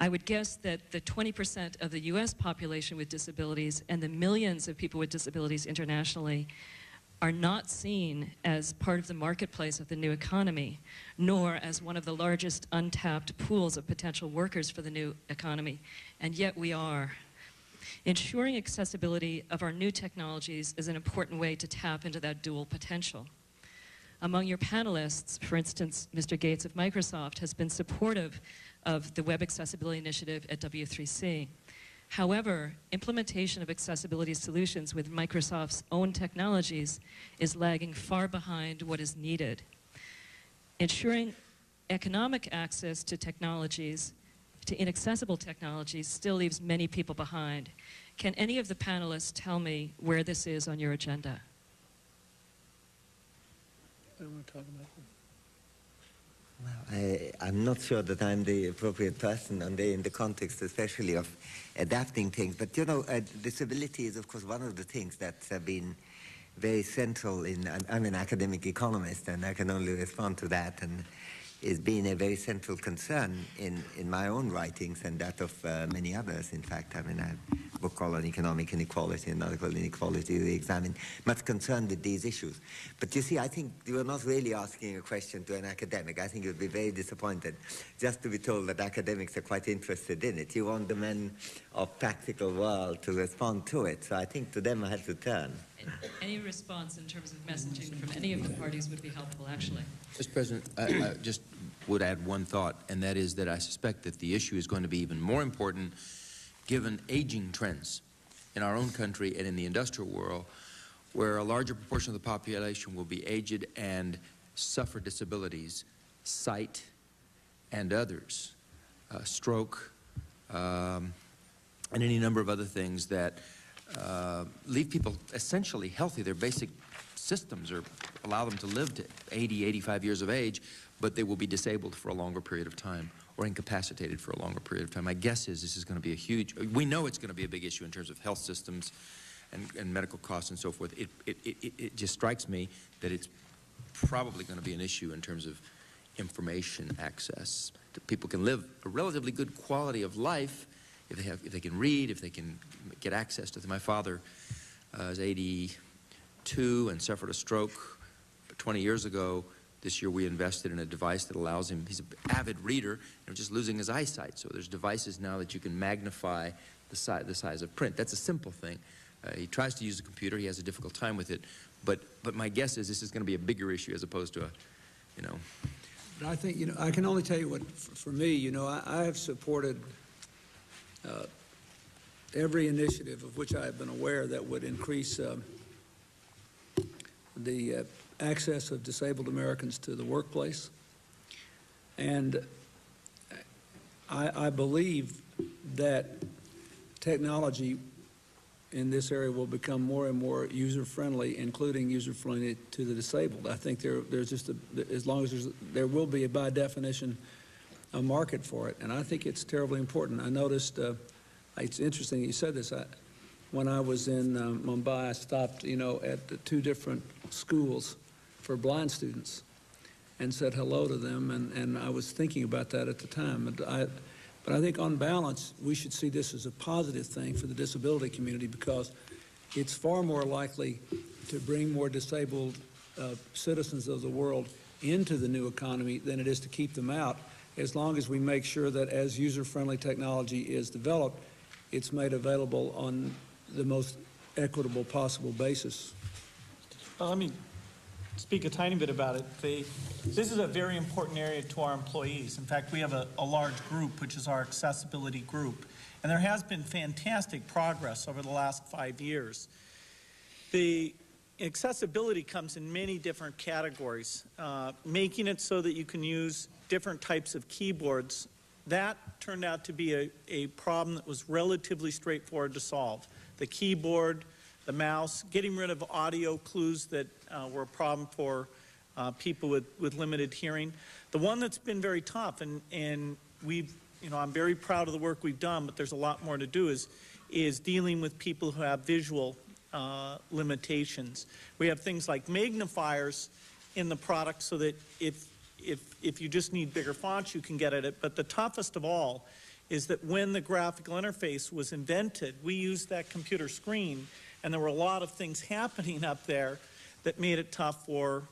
I would guess that the 20% of the U.S. population with disabilities and the millions of people with disabilities internationally are not seen as part of the marketplace of the new economy, nor as one of the largest untapped pools of potential workers for the new economy, and yet we are. Ensuring accessibility of our new technologies is an important way to tap into that dual potential. Among your panelists, for instance, Mr. Gates of Microsoft has been supportive of the Web Accessibility Initiative at W3C. However, implementation of accessibility solutions with Microsoft's own technologies is lagging far behind what is needed. Ensuring economic access to technologies, to inaccessible technologies, still leaves many people behind. Can any of the panelists tell me where this is on your agenda? I don't want to talk about that. Well, I'm not sure that I'm the appropriate person in the context especially of adapting things. But, you know, disability is, of course, one of the things that's been very central in... I'm an academic economist, and I can only respond to that. And it's been a very central concern in my own writings and that of many others, in fact. I mean, I have a book called On Economic Inequality, another called Inequality Reexamined, much concerned with these issues. But you see, I think you are not really asking a question to an academic. I think you would be very disappointed just to be told that academics are quite interested in it. You want the men of practical world to respond to it. So I think to them I had to turn. Any response in terms of messaging from any of the parties would be helpful, actually. Mr. President, I just would add one thought, and that is that I suspect that the issue is going to be even more important given aging trends in our own country and in the industrial world, where a larger proportion of the population will be aged and suffer disabilities, sight and others, stroke, and any number of other things that leave people essentially healthy. Their basic systems allow them to live to 80, 85 years of age, but they will be disabled for a longer period of time or incapacitated for a longer period of time. My guess is this is going to be a huge... We know it's going to be a big issue in terms of health systems and medical costs and so forth. It just strikes me that it's probably going to be an issue in terms of information access. That people can live a relatively good quality of life if they can read, if they can get access to them. My father is 82 and suffered a stroke 20 years ago. This year we invested in a device that allows him, he's an avid reader, and just losing his eyesight. So there's devices now that you can magnify the size of print. That's a simple thing. He tries to use a computer, he has a difficult time with it, but my guess is this is going to be a bigger issue as opposed to a, you know. I think, you know, I can only tell you what, for me, you know, I have supported every initiative of which I have been aware that would increase the access of disabled Americans to the workplace. And I believe that technology in this area will become more and more user-friendly, including user-friendly to the disabled. I think there's just, as long as there will be, by definition, a market for it. And I think it's terribly important. I noticed, it's interesting you said this. When I was in Mumbai, I stopped, at the two different schools for blind students and said hello to them. And I was thinking about that at the time. But I think on balance, we should see this as a positive thing for the disability community, because it's far more likely to bring more disabled citizens of the world into the new economy than it is to keep them out, as long as we make sure that as user-friendly technology is developed, it's made available on the most equitable possible basis. Well, let me speak a tiny bit about it. This is a very important area to our employees. In fact, we have a large group, which is our accessibility group. And there has been fantastic progress over the last 5 years. The accessibility comes in many different categories. Making it so that you can use different types of keyboards, that turned out to be a problem that was relatively straightforward to solve. The keyboard, the mouse, getting rid of audio clues that were a problem for people with limited hearing. The one that's been very tough, and we've, I'm very proud of the work we've done, but there's a lot more to do, is dealing with people who have visual limitations. We have things like magnifiers in the product so that if you just need bigger fonts, you can get at it. But the toughest of all is that when the graphical interface was invented, we used that computer screen, and there were a lot of things happening up there that made it tough for,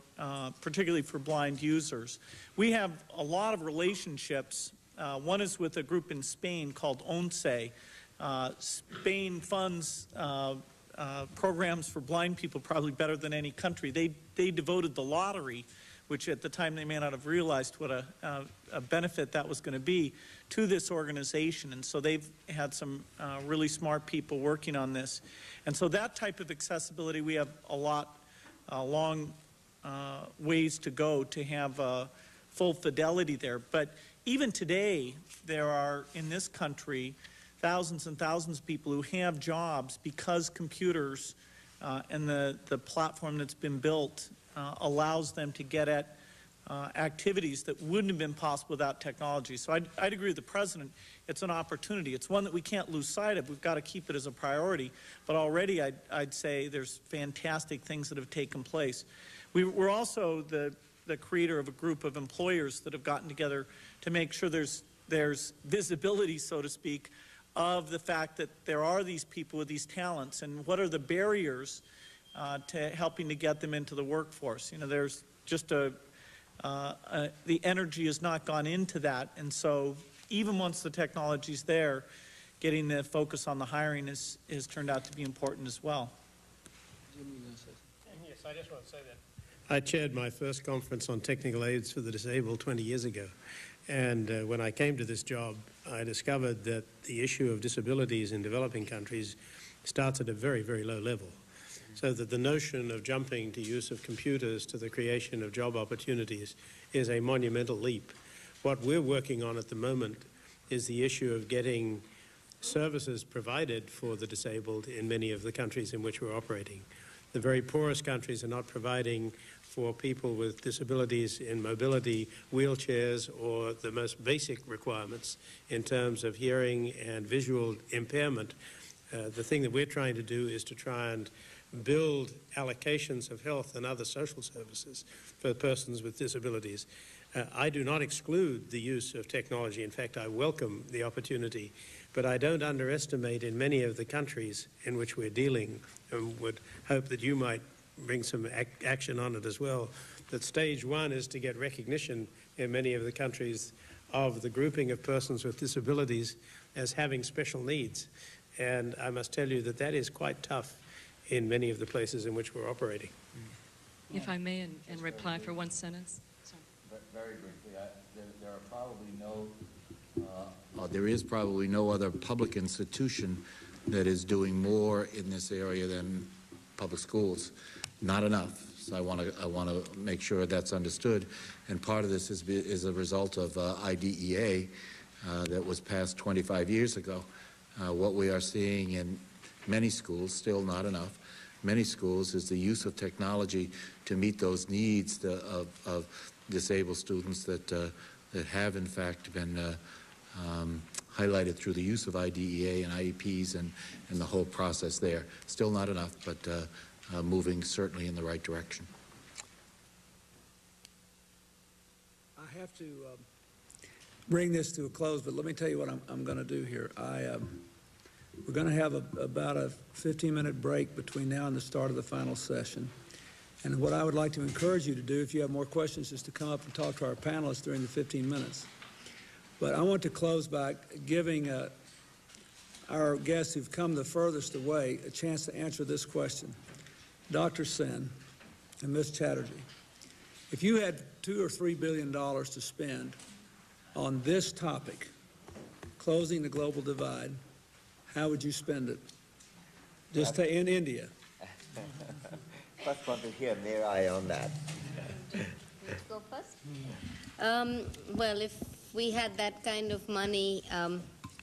particularly for blind users. We have a lot of relationships. One is with a group in Spain called ONCE. Spain funds programs for blind people probably better than any country. They devoted the lottery, which at the time they may not have realized what a benefit that was going to be, to this organization. And so they've had some really smart people working on this. And so that type of accessibility, we have a long ways to go to have full fidelity there. But even today, there are, in this country, thousands and thousands of people who have jobs because computers and the platform that's been built allows them to get at activities that wouldn't have been possible without technology. So I'd agree with the President. It's an opportunity. It's one that we can't lose sight of. We've got to keep it as a priority. But already I'd say there's fantastic things that have taken place. We're also the creator of a group of employers that have gotten together to make sure there's visibility, so to speak, of the fact that there are these people with these talents and what are the barriers to helping to get them into the workforce. There's just the energy has not gone into that, and so even once the technology's there, getting the focus on the hiring has turned out to be important as well. Yes, I just want to say that I chaired my first conference on technical aids for the disabled 20 years ago, and when I came to this job, I discovered that the issue of disabilities in developing countries starts at a very, very low level. So that the notion of jumping to use of computers to the creation of job opportunities is a monumental leap. What we're working on at the moment is the issue of getting services provided for the disabled in many of the countries in which we're operating. The very poorest countries are not providing for people with disabilities in mobility, wheelchairs, or the most basic requirements in terms of hearing and visual impairment. The thing that we're trying to do is to try and build allocations of health and other social services for persons with disabilities. I do not exclude the use of technology. In fact, I welcome the opportunity, but I don't underestimate in many of the countries in which we're dealing, and would hope that you might bring some action on it as well, that stage one is to get recognition in many of the countries of the grouping of persons with disabilities as having special needs. And I must tell you that that is quite tough in many of the places in which we're operating. If I may, and reply for one sentence. Sorry. Very briefly, there are probably there is probably no other public institution that is doing more in this area than public schools. Not enough. So I want to make sure that's understood. And part of this is a result of IDEA that was passed 25 years ago. What we are seeing in many schools, still not enough, many schools, is the use of technology to meet those needs of disabled students that, that have, in fact, been highlighted through the use of IDEA and IEPs and the whole process there. Still not enough, but moving certainly in the right direction. I have to bring this to a close, but let me tell you what I'm going to do here. We're going to have about a 15-minute break between now and the start of the final session. And what I would like to encourage you to do, if you have more questions, is to come up and talk to our panelists during the 15 minutes. But I want to close by giving our guests who've come the furthest away a chance to answer this question. Dr. Sen and Ms. Chatterjee, if you had $2 or $3 billion to spend on this topic, closing the global divide, how would you spend it? Just in India. First want to hear Mayor Eye on that. Do you want to go first? Well, if we had that kind of money,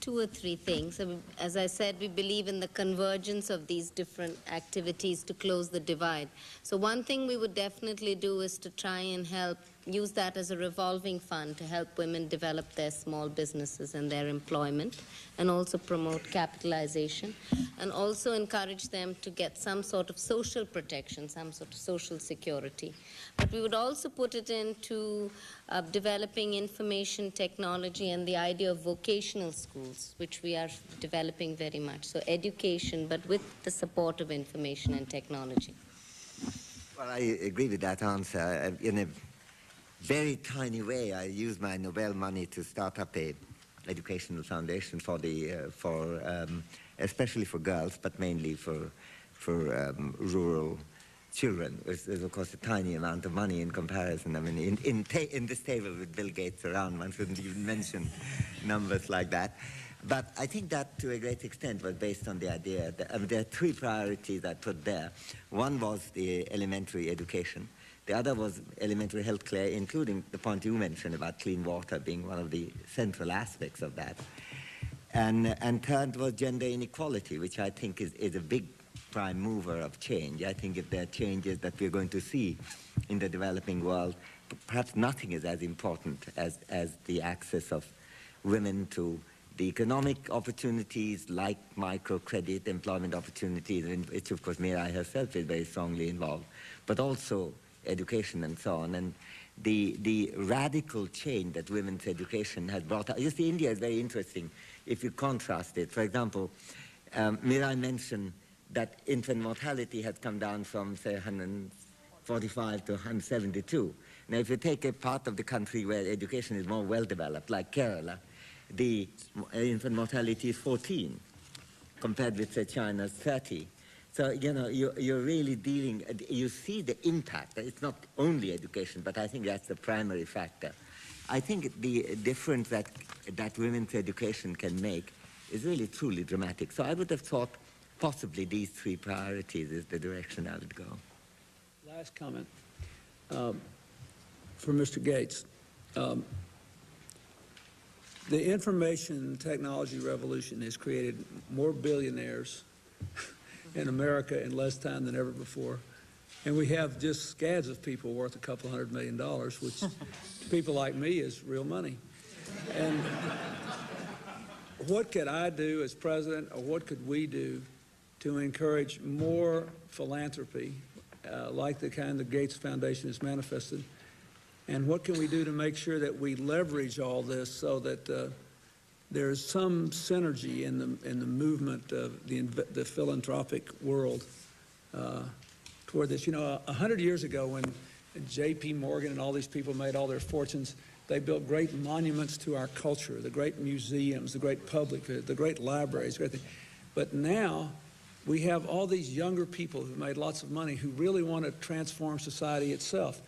two or three things. As I said, we believe in the convergence of these different activities to close the divide. So one thing we would definitely do is to try and help, use that as a revolving fund to help women develop their small businesses and their employment, and also promote capitalization, and also encourage them to get some sort of social protection, some sort of social security. But we would also put it into developing information technology and the idea of vocational schools, which we are developing very much. So education, but with the support of information and technology. Well, I agree with that answer. In a very tiny way, I used my Nobel money to start up a educational foundation for the especially for girls, but mainly for rural children. There's of course a tiny amount of money in comparison. I mean, in this table with Bill Gates around, one shouldn't even mention numbers like that. But I think that, to a great extent, was based on the idea that there are three priorities I put there. One was the elementary education. The other was elementary health care, including the point you mentioned about clean water being one of the central aspects of that. And third was gender inequality, which I think is a big prime mover of change. I think if there are changes that we're going to see in the developing world, perhaps nothing is as important as the access of women to the economic opportunities like microcredit, employment opportunities, in which, of course, Mirai herself is very strongly involved, but also education and so on, and the radical change that women's education has brought up. You see, India is very interesting if you contrast it. For example, Mirai mentioned that infant mortality has come down from, say, 145 to 172. Now, if you take a part of the country where education is more well-developed, like Kerala, the infant mortality is 14, compared with, say, China's 30. So, you know, you're really dealing, you see the impact. It's not only education, but I think that's the primary factor. I think the difference that women's education can make is really truly dramatic. So I would have thought possibly these three priorities is the direction I would go. Last comment from Mr. Gates. The information technology revolution has created more billionaires in America in less time than ever before. And we have just scads of people worth $200 million, which to people like me is real money. And what could I do as president, or what could we do to encourage more philanthropy like the kind the Gates Foundation has manifested? And what can we do to make sure that we leverage all this so that there's some synergy in the movement of the philanthropic world toward this? You know, 100 years ago, when J.P. Morgan and all these people made all their fortunes, they built great monuments to our culture, the great museums, the great public, the great libraries, great thing. But now we have all these younger people who've made lots of money who really want to transform society itself,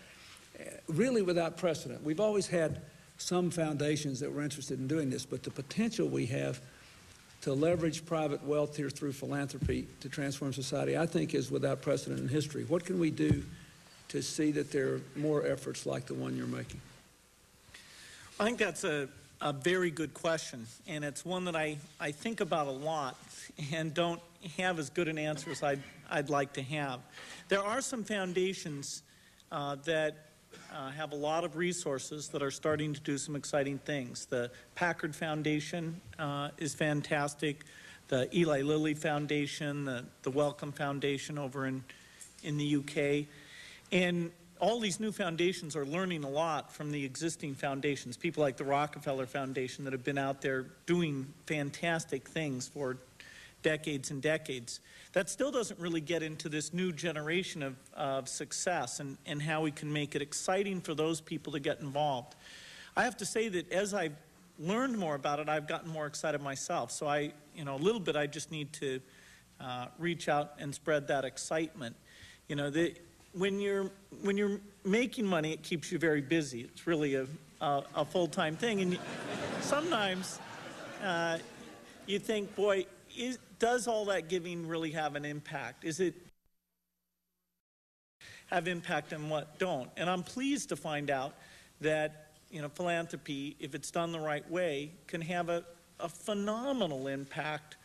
really without precedent. We've always had some foundations that were interested in doing this, but the potential we have to leverage private wealth here through philanthropy to transform society, I think, is without precedent in history. What can we do to see that there are more efforts like the one you're making? I think that's a A very good question, and it's one that I think about a lot and don't have as good an answer as I'd like to have. There are some foundations that have a lot of resources that are starting to do some exciting things. The Packard Foundation is fantastic. The Eli Lilly Foundation, the Wellcome Foundation over in the UK. And all these new foundations are learning a lot from the existing foundations, people like the Rockefeller Foundation that have been out there doing fantastic things for decades and decades. That still doesn't really get into this new generation of success and how we can make it exciting for those people to get involved. I have to say that as I've learned more about it, I've gotten more excited myself. So I, a little bit, I just need to reach out and spread that excitement. When you're making money, it keeps you very busy. It's really a full-time thing. And sometimes you think, boy, does all that giving really have an impact? Is it have impact on what don't? And I'm pleased to find out that philanthropy, if it's done the right way, can have a phenomenal impact.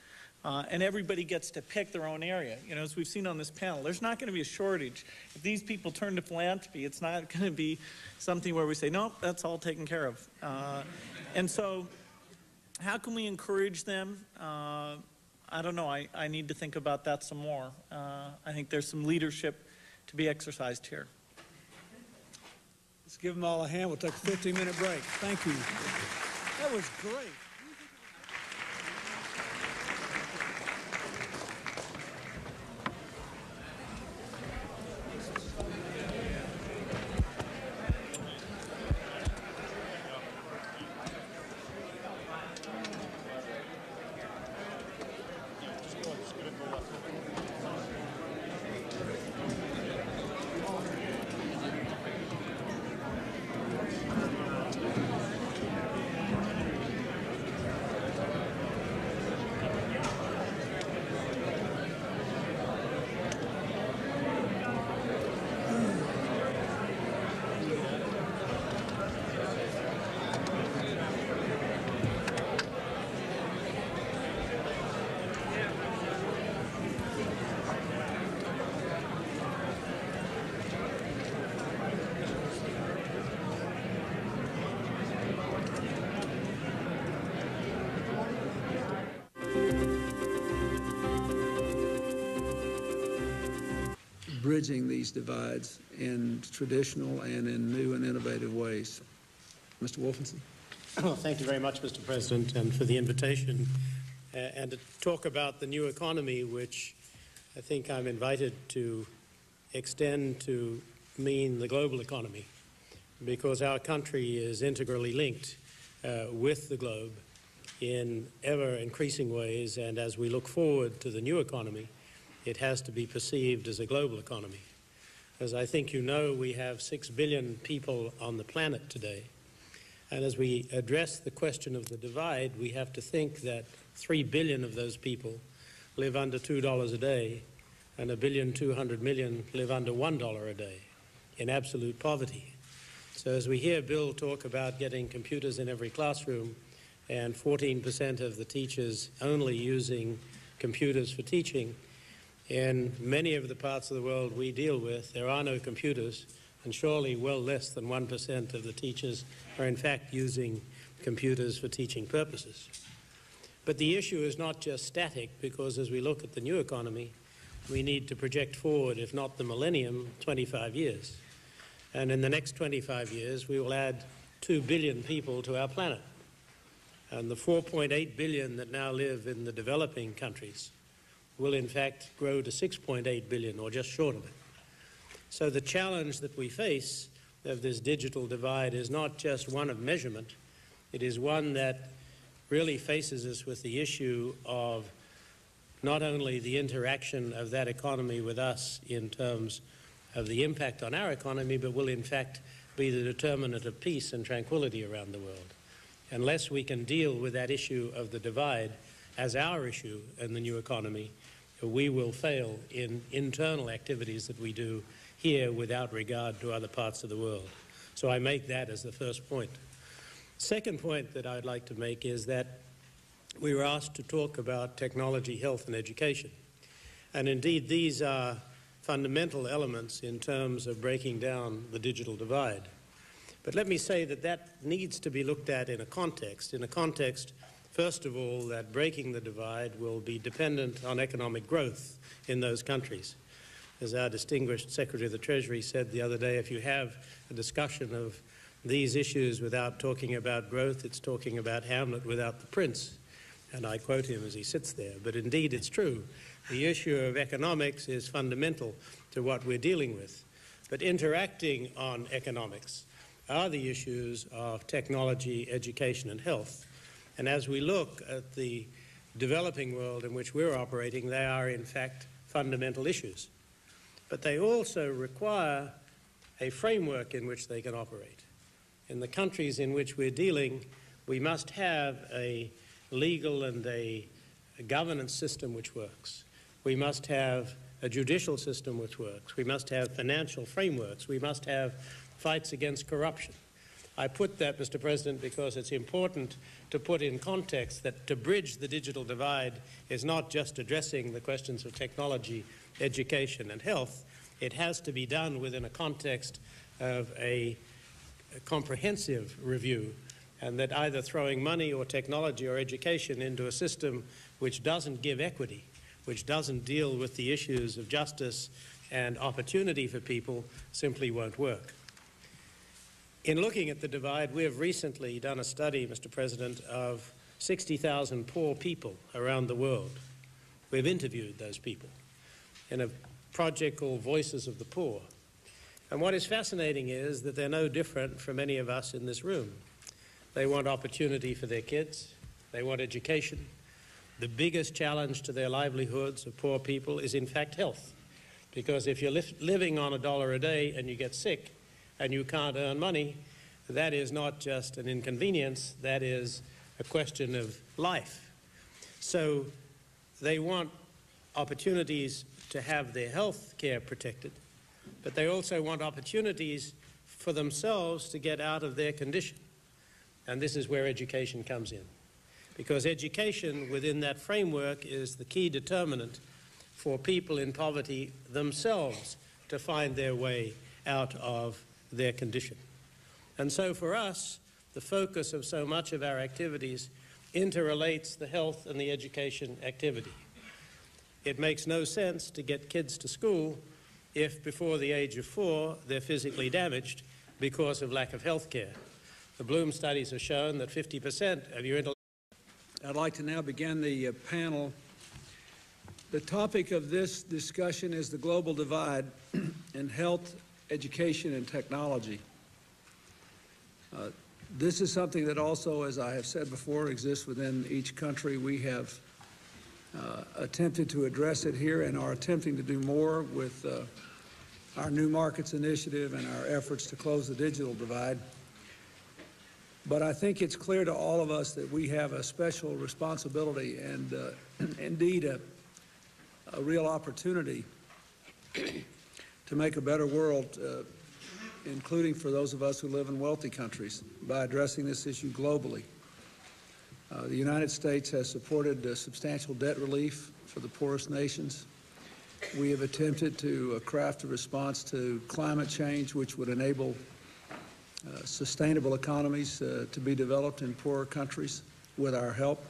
And everybody gets to pick their own area. As we've seen on this panel, there's not going to be a shortage. If these people turn to philanthropy, it's not going to be something where we say, nope, that's all taken care of. And so how can we encourage them? I don't know. I need to think about that some more. I think there's some leadership to be exercised here. Let's give them all a hand. We'll take a 15-minute break. Thank you. That was great. Bridging these divides in traditional and in new and innovative ways. Mr. Wolfensohn. Oh, thank you very much, Mr. President, and for the invitation, and to talk about the new economy, which I think I'm invited to extend to mean the global economy, because our country is integrally linked with the globe in ever-increasing ways, and as we look forward to the new economy, it has to be perceived as a global economy. As I think you know, we have 6 billion people on the planet today. And as we address the question of the divide, we have to think that 3 billion of those people live under $2 a day, and 1,200,000,000 live under $1 a day in absolute poverty. So as we hear Bill talk about getting computers in every classroom, and 14% of the teachers only using computers for teaching, in many of the parts of the world we deal with, there are no computers, and surely well less than 1% of the teachers are in fact using computers for teaching purposes. But the issue is not just static, because as we look at the new economy, we need to project forward, if not the millennium, 25 years. And in the next 25 years, we will add 2 billion people to our planet. And the 4.8 billion that now live in the developing countries will in fact grow to 6.8 billion, or just short of it. So the challenge that we face of this digital divide is not just one of measurement, it is one that really faces us with the issue of not only the interaction of that economy with us in terms of the impact on our economy, but will in fact be the determinant of peace and tranquility around the world. Unless we can deal with that issue of the divide as our issue in the new economy, we will fail in internal activities that we do here without regard to other parts of the world. So I make that as the first point. Second point that I'd like to make is that we were asked to talk about technology, health, and education. And indeed, these are fundamental elements in terms of breaking down the digital divide. But let me say that that needs to be looked at in a context, first of all, that breaking the divide will be dependent on economic growth in those countries. As our distinguished Secretary of the Treasury said the other day, if you have a discussion of these issues without talking about growth, it's talking about Hamlet without the prince. And I quote him as he sits there. But indeed, it's true. The issue of economics is fundamental to what we're dealing with. But interacting on economics are the issues of technology, education, and health. And as we look at the developing world in which we're operating, they are, in fact, fundamental issues. But they also require a framework in which they can operate. In the countries in which we're dealing, we must have a legal and a governance system which works. We must have a judicial system which works. We must have financial frameworks. We must have fights against corruption. I put that, Mr. President, because it's important to put in context that to bridge the digital divide is not just addressing the questions of technology, education, and health. It has to be done within a context of a comprehensive review, and that either throwing money or technology or education into a system which doesn't give equity, which doesn't deal with the issues of justice and opportunity for people, simply won't work. In looking at the divide, we have recently done a study, Mr. President, of 60,000 poor people around the world. We've interviewed those people in a project called Voices of the Poor. And what is fascinating is that they're no different from any of us in this room. They want opportunity for their kids. They want education. The biggest challenge to their livelihoods of poor people is, in fact, health. Because if you're living on $1 a day and you get sick and you can't earn money, that is not just an inconvenience. That is a question of life. So they want opportunities to have their health care protected, but they also want opportunities for themselves to get out of their condition. And this is where education comes in, because education within that framework is the key determinant for people in poverty themselves to find their way out of their condition. And so for us, the focus of so much of our activities interrelates the health and the education activity. It makes no sense to get kids to school if before the age of 4 they're physically damaged because of lack of health care. The Bloom studies have shown that 50% of your intellectual... I'd like to now begin the panel. The topic of this discussion is the global divide in health, education, and technology. This is something that also, as I have said before, exists within each country. We have attempted to address it here and are attempting to do more with our New Markets Initiative and our efforts to close the digital divide. But I think it's clear to all of us that we have a special responsibility and indeed a real opportunity to make a better world, including for those of us who live in wealthy countries, by addressing this issue globally. The United States has supported substantial debt relief for the poorest nations. We have attempted to craft a response to climate change which would enable sustainable economies to be developed in poorer countries with our help.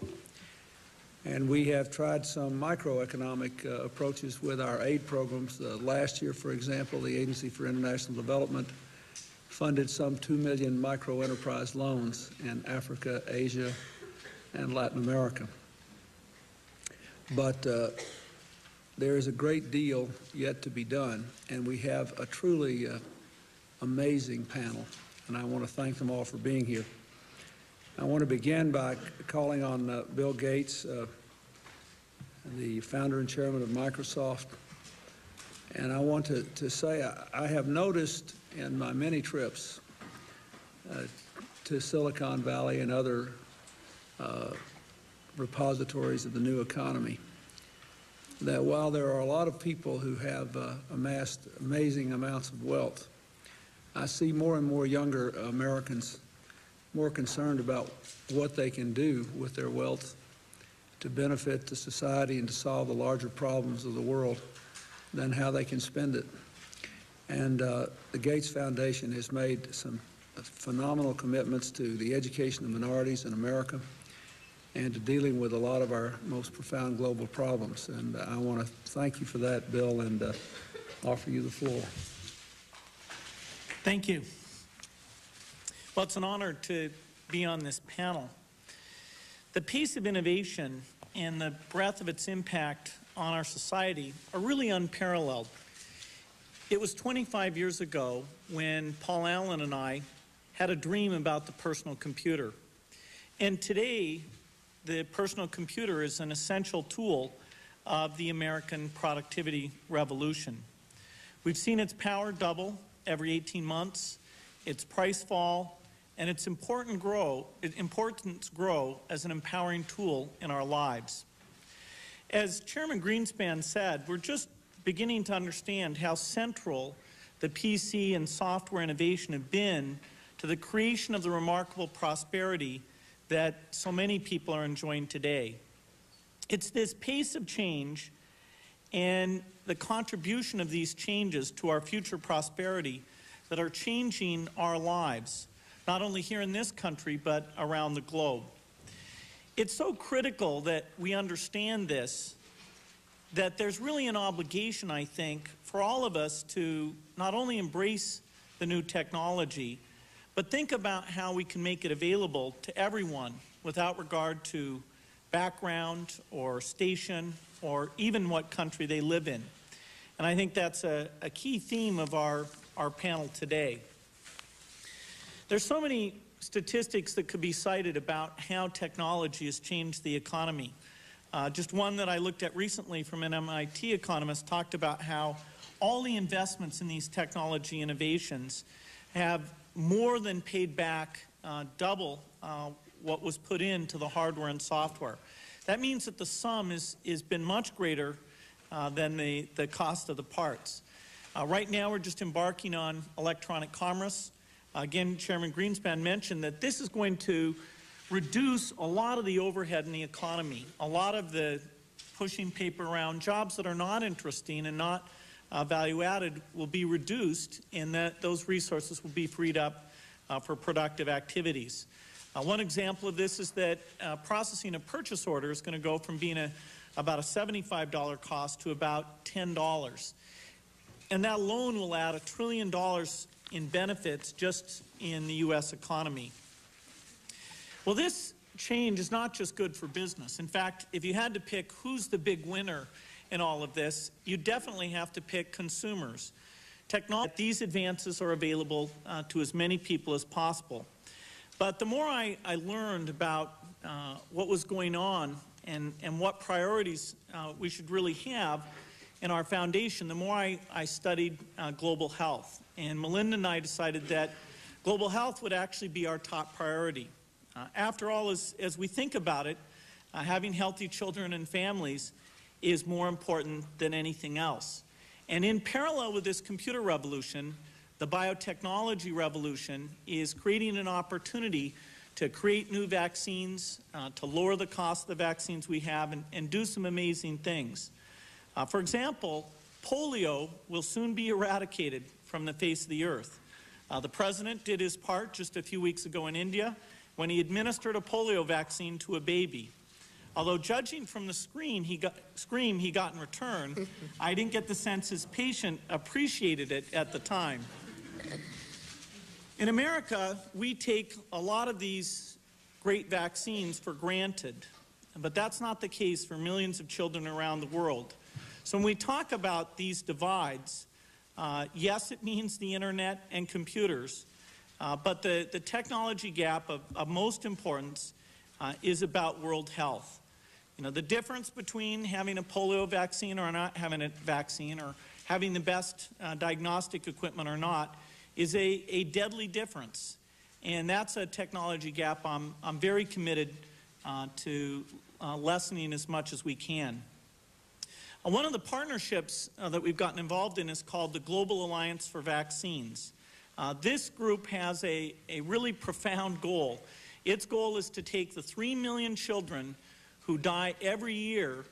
And we have tried some microeconomic approaches with our aid programs. Last year, for example, the Agency for International Development funded some 2 million microenterprise loans in Africa, Asia, and Latin America. But there is a great deal yet to be done, and we have a truly amazing panel. And I want to thank them all for being here. I want to begin by calling on Bill Gates, the founder and chairman of Microsoft. And I want to say I have noticed in my many trips to Silicon Valley and other repositories of the new economy that while there are a lot of people who have amassed amazing amounts of wealth, I see more and more younger Americans more concerned about what they can do with their wealth to benefit the society and to solve the larger problems of the world than how they can spend it. And the Gates Foundation has made some phenomenal commitments to the education of minorities in America and to dealing with a lot of our most profound global problems. And I want to thank you for that, Bill, and offer you the floor. Thank you. Well, it's an honor to be on this panel. The pace of innovation and the breadth of its impact on our society are really unparalleled. It was 25 years ago when Paul Allen and I had a dream about the personal computer. And today, the personal computer is an essential tool of the American productivity revolution. We've seen its power double every 18 months, its price fall, and its importance grow as an empowering tool in our lives. As Chairman Greenspan said, we're just beginning to understand how central the PC and software innovation have been to the creation of the remarkable prosperity that so many people are enjoying today. It's this pace of change and the contribution of these changes to our future prosperity that are changing our lives, not only here in this country, but around the globe. It's so critical that we understand this, that there's really an obligation, I think, for all of us to not only embrace the new technology, but think about how we can make it available to everyone without regard to background or station or even what country they live in. And I think that's a key theme of our panel today. There's so many statistics that could be cited about how technology has changed the economy. Just one that I looked at recently from an MIT economist talked about how all the investments in these technology innovations have more than paid back double what was put into the hardware and software. That means that the sum has been much greater than the cost of the parts. Right now we're just embarking on electronic commerce. Again, Chairman Greenspan mentioned that this is going to reduce a lot of the overhead in the economy, a lot of the pushing paper around, jobs that are not interesting and not value added will be reduced, and that those resources will be freed up for productive activities. One example of this is that processing a purchase order is going to go from being about a $75 cost to about $10. And that alone will add $1 trillion in benefits just in the U.S. economy. Well, this change is not just good for business. In fact, if you had to pick who's the big winner in all of this, you definitely have to pick consumers. These advances are available to as many people as possible. But the more I learned about what was going on and what priorities we should really have in our foundation, the more I studied global health. And Melinda and I decided that global health would actually be our top priority. After all, as we think about it, having healthy children and families is more important than anything else. And in parallel with this computer revolution, the biotechnology revolution is creating an opportunity to create new vaccines, to lower the cost of the vaccines we have, and do some amazing things. For example, polio will soon be eradicated from the face of the earth. The president did his part just a few weeks ago in India when he administered a polio vaccine to a baby. Although judging from the scream he got in return, I didn't get the sense his patient appreciated it at the time. In America, we take a lot of these great vaccines for granted, but that's not the case for millions of children around the world. So when we talk about these divides, yes, it means the internet and computers, but the technology gap of most importance is about world health. You know, the difference between having a polio vaccine or not having a vaccine, or having the best diagnostic equipment or not, is a deadly difference. And that's a technology gap I'm very committed to lessening as much as we can. One of the partnerships that we've gotten involved in is called the Global Alliance for Vaccines. This group has a really profound goal. Its goal is to take the 3 million children who die every year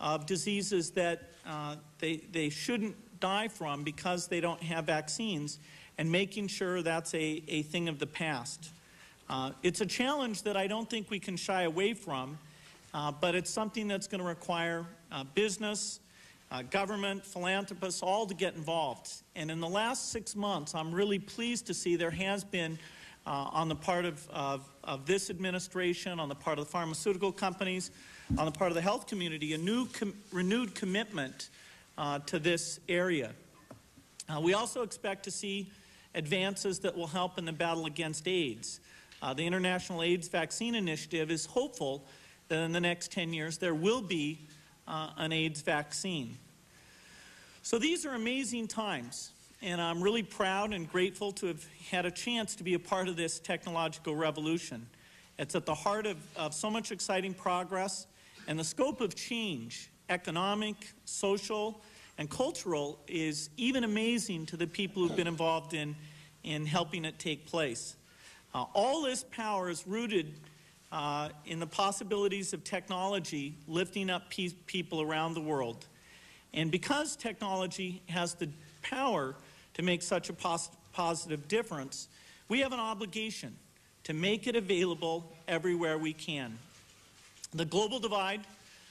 of diseases that they shouldn't die from because they don't have vaccines, and making sure that's a thing of the past. It's a challenge that I don't think we can shy away from, but it's something that's going to require business, government, philanthropists, all to get involved. And in the last 6 months, I'm really pleased to see there has been, on the part of this administration, on the part of the pharmaceutical companies, on the part of the health community, a new renewed commitment to this area. We also expect to see advances that will help in the battle against AIDS. The International AIDS Vaccine Initiative is hopeful that in the next 10 years there will be an AIDS vaccine. So these are amazing times, and I'm really proud and grateful to have had a chance to be a part of this technological revolution. It's at the heart of so much exciting progress, and the scope of change, economic, social, and cultural, is even amazing to the people who've been involved in helping it take place. All this power is rooted in the possibilities of technology lifting up people around the world. And because technology has the power to make such a positive difference, we have an obligation to make it available everywhere we can. The global divide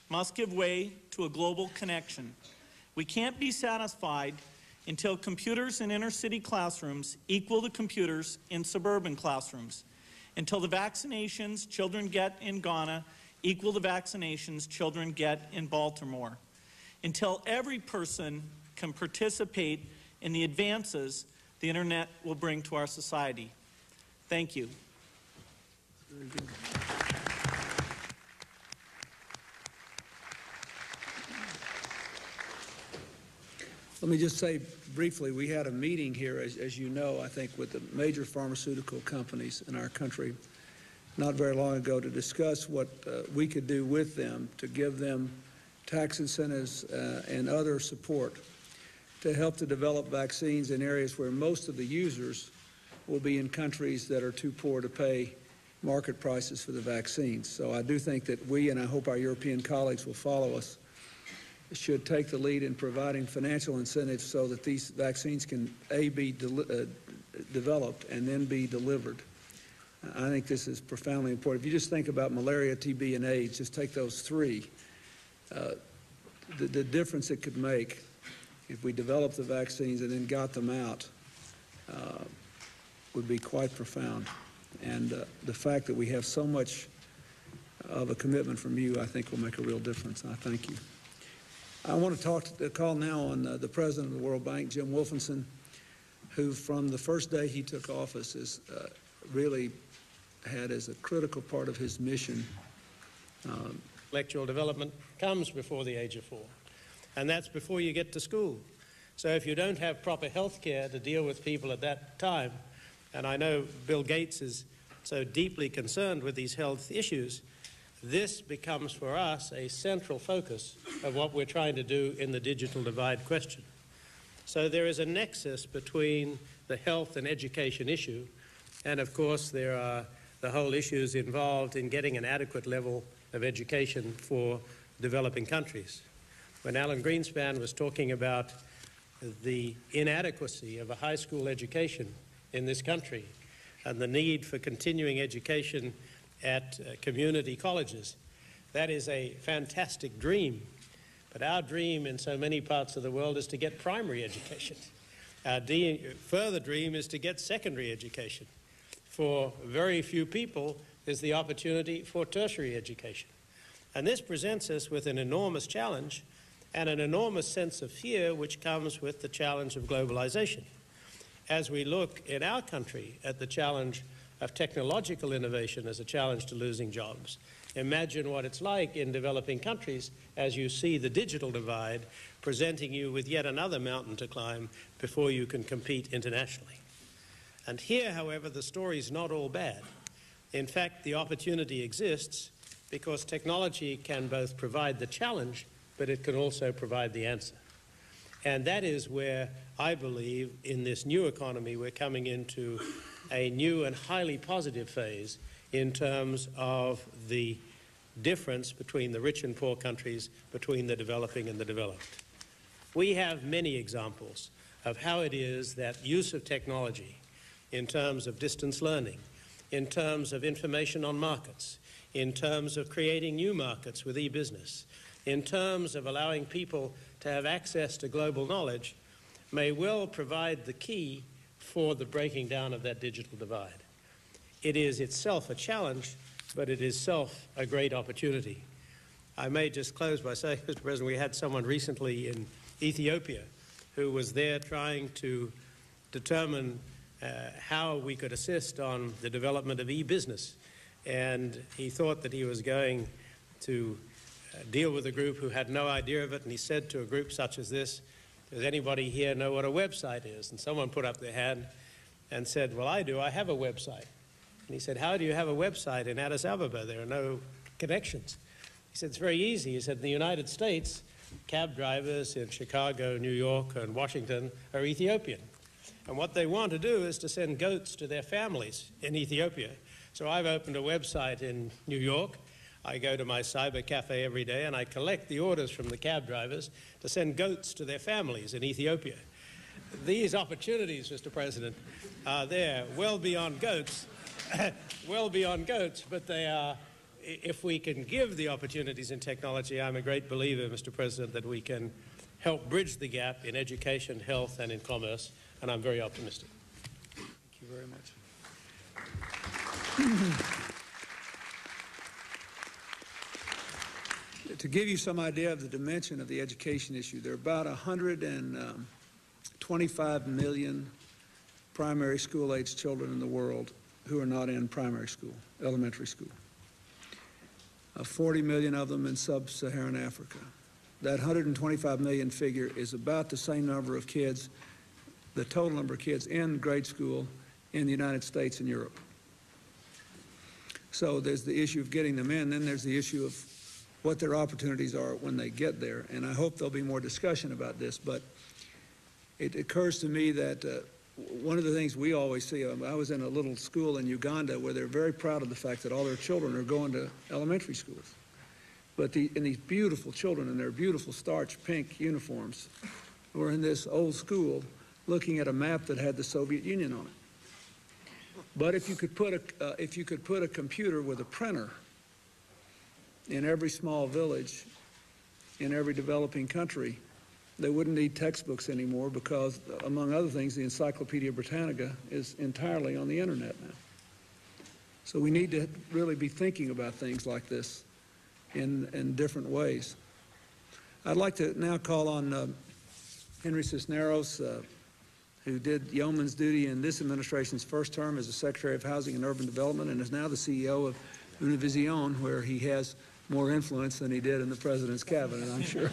must give way to a global connection. We can't be satisfied until computers in inner-city classrooms equal the computers in suburban classrooms, until the vaccinations children get in Ghana equal the vaccinations children get in Baltimore, until every person can participate in the advances the Internet will bring to our society. Thank you. Very good. Let me just say briefly, we had a meeting here, as you know, I think, with the major pharmaceutical companies in our country not very long ago to discuss what we could do with them to give them tax incentives and other support to help to develop vaccines in areas where most of the users will be in countries that are too poor to pay market prices for the vaccines. So I do think that we, and I hope our European colleagues will follow us, should take the lead in providing financial incentives so that these vaccines can, A, be developed and then be delivered. I think this is profoundly important. If you just think about malaria, TB, and AIDS, just take those three, the difference it could make if we developed the vaccines and then got them out would be quite profound. And the fact that we have so much of a commitment from you, I think, will make a real difference. I thank you. I want to call now on the president of the World Bank, Jim Wolfensohn, who from the first day he took office has really had as a critical part of his mission. Intellectual development comes before the age of 4, and that's before you get to school. So if you don't have proper health care to deal with people at that time, and I know Bill Gates is so deeply concerned with these health issues, this becomes for us a central focus of what we're trying to do in the digital divide question. So there is a nexus between the health and education issue, and of course there are the whole issues involved in getting an adequate level of education for developing countries. When Alan Greenspan was talking about the inadequacy of a high school education in this country and the need for continuing education at community colleges. That is a fantastic dream, but our dream in so many parts of the world is to get primary education. Our further dream is to get secondary education. For very few people is the opportunity for tertiary education. And this presents us with an enormous challenge and an enormous sense of fear which comes with the challenge of globalization. As we look in our country at the challenge of technological innovation as a challenge to losing jobs. Imagine what it's like in developing countries as you see the digital divide presenting you with yet another mountain to climb before you can compete internationally. And here, however, the story's not all bad. In fact, the opportunity exists because technology can both provide the challenge, but it can also provide the answer. And that is where I believe in this new economy we're coming into a new and highly positive phase in terms of the difference between the rich and poor countries, between the developing and the developed. We have many examples of how it is that use of technology in terms of distance learning, in terms of information on markets, in terms of creating new markets with e-business, in terms of allowing people to have access to global knowledge, may well provide the key for the breaking down of that digital divide. It is itself a challenge, but it is itself a great opportunity. I may just close by saying, Mr. President, we had someone recently in Ethiopia who was there trying to determine how we could assist on the development of e-business. And he thought that he was going to deal with a group who had no idea of it, and he said to a group such as this, does anybody here know what a website is? And someone put up their hand and said, well, I do, I have a website. And he said, how do you have a website in Addis Ababa? There are no connections. He said, it's very easy. He said, in the United States, cab drivers in Chicago, New York, and Washington are Ethiopian. And what they want to do is to send goats to their families in Ethiopia. So I've opened a website in New York. I go to my cyber cafe every day and I collect the orders from the cab drivers to send goats to their families in Ethiopia. These opportunities, Mr. President, are there well beyond goats, well beyond goats, but they are, if we can give the opportunities in technology, I'm a great believer, Mr. President, that we can help bridge the gap in education, health, and in commerce, and I'm very optimistic. Thank you very much. To give you some idea of the dimension of the education issue, there are about 125 million primary school-aged children in the world who are not in primary school, elementary school. 40 million of them in sub-Saharan Africa. That 125 million figure is about the same number of kids, the total number of kids in grade school in the United States and Europe. So there's the issue of getting them in, then there's the issue of what their opportunities are when they get there. And I hope there'll be more discussion about this, but it occurs to me that one of the things we always see, I was in a little school in Uganda where they're very proud of the fact that all their children are going to elementary schools. But these beautiful children in their beautiful starch pink uniforms were in this old school looking at a map that had the Soviet Union on it. But if you could put a computer with a printer in every small village, in every developing country, they wouldn't need textbooks anymore because, among other things, the Encyclopedia Britannica is entirely on the internet now. So we need to really be thinking about things like this in different ways. I'd like to now call on Henry Cisneros, who did yeoman's duty in this administration's first term as the Secretary of Housing and Urban Development and is now the CEO of Univision, where he has more influence than he did in the President's cabinet, I'm sure.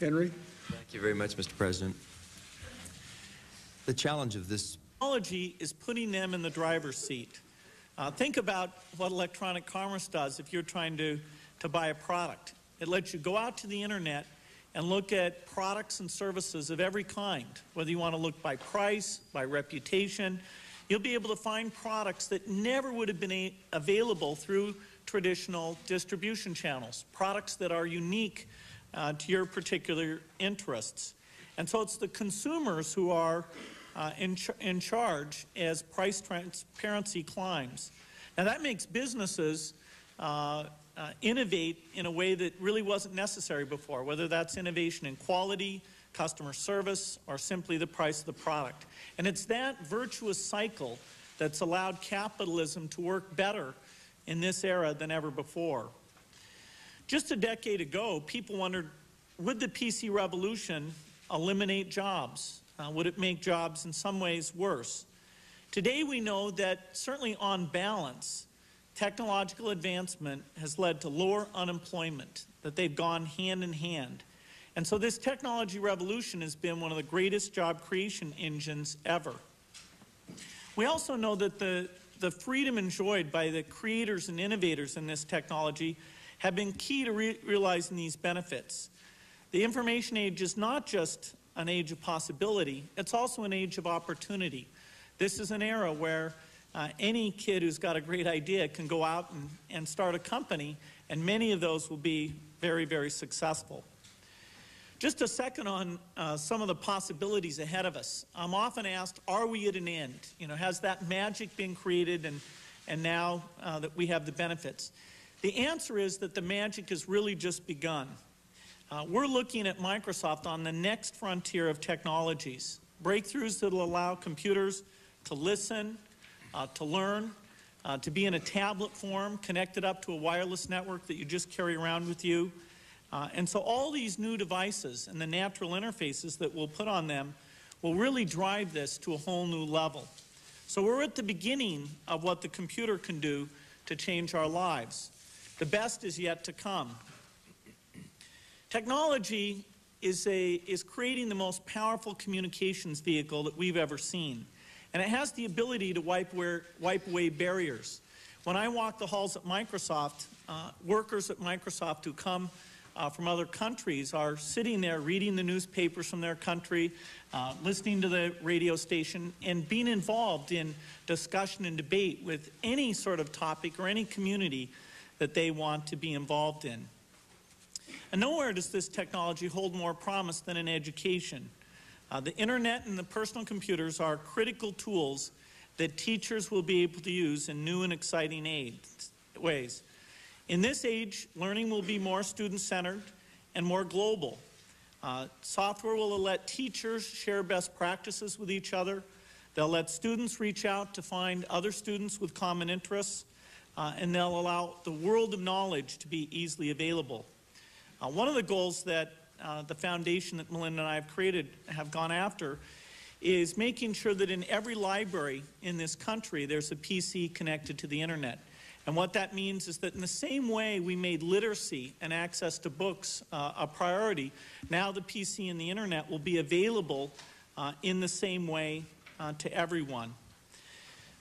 Henry? Thank you very much, Mr. President. The challenge of this technology is putting them in the driver's seat. Think about what electronic commerce does if you're trying to buy a product. It lets you go out to the internet and look at products and services of every kind, whether you want to look by price, by reputation. You'll be able to find products that never would have been available through traditional distribution channels, products that are unique to your particular interests. And so it's the consumers who are in charge as price transparency climbs. Now that makes businesses innovate in a way that really wasn't necessary before, whether that's innovation in quality, customer service, or simply the price of the product. And it's that virtuous cycle that's allowed capitalism to work better in this era than ever before. Just a decade ago, people wondered, would the PC revolution eliminate jobs? Would it make jobs in some ways worse? Today we know that certainly on balance, technological advancement has led to lower unemployment, that they've gone hand in hand. And so this technology revolution has been one of the greatest job creation engines ever. We also know that the freedom enjoyed by the creators and innovators in this technology have been key to realizing these benefits. The information age is not just an age of possibility, it's also an age of opportunity. This is an era where any kid who's got a great idea can go out and start a company, and many of those will be very, very successful. Just a second on some of the possibilities ahead of us. I'm often asked, are we at an end? You know, has that magic been created and now that we have the benefits? The answer is that the magic has really just begun. We're looking at Microsoft on the next frontier of technologies, breakthroughs that will allow computers to listen, to learn, to be in a tablet form, connected up to a wireless network that you just carry around with you. And so all these new devices and the natural interfaces that we'll put on them will really drive this to a whole new level. So we're at the beginning of what the computer can do to change our lives. The best is yet to come. Technology is creating the most powerful communications vehicle that we've ever seen. And it has the ability to wipe away barriers. When I walk the halls at Microsoft, workers at Microsoft who come from other countries are sitting there reading the newspapers from their country, listening to the radio station, and being involved in discussion and debate with any sort of topic or any community that they want to be involved in. And nowhere does this technology hold more promise than in education. The internet and the personal computers are critical tools that teachers will be able to use in new and exciting ways. In this age, learning will be more student-centered and more global. Software will let teachers share best practices with each other. They'll let students reach out to find other students with common interests, and they'll allow the world of knowledge to be easily available. One of the goals that the foundation that Melinda and I have created have gone after is making sure that in every library in this country there's a PC connected to the internet. And what that means is that in the same way we made literacy and access to books a priority, now the PC and the internet will be available in the same way to everyone.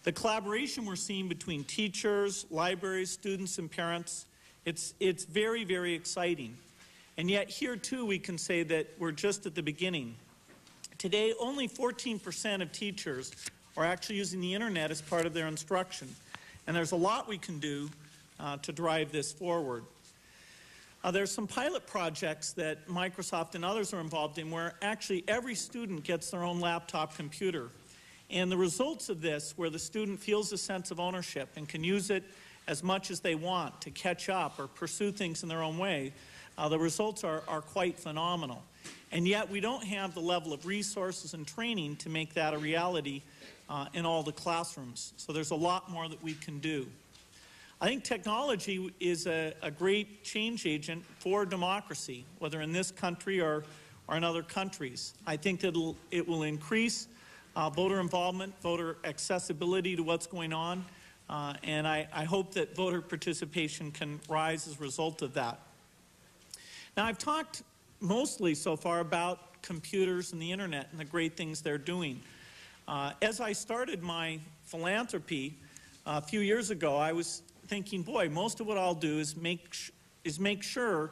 The collaboration we're seeing between teachers, libraries, students, and parents, it's very, very exciting. And yet here too we can say that we're just at the beginning. Today, only 14% of teachers are actually using the internet as part of their instruction. And there's a lot we can do to drive this forward. There's some pilot projects that Microsoft and others are involved in where actually every student gets their own laptop computer. And the results of this, where the student feels a sense of ownership and can use it as much as they want to catch up or pursue things in their own way, the results are quite phenomenal. And yet we don't have the level of resources and training to make that a reality in all the classrooms. So there's a lot more that we can do. I think technology is a great change agent for democracy, whether in this country or in other countries. I think that it will increase voter involvement, voter accessibility to what's going on, and I hope that voter participation can rise as a result of that. Now, I've talked mostly so far about computers and the internet and the great things they're doing. As I started my philanthropy a few years ago, I was thinking, boy, most of what I'll do is make sure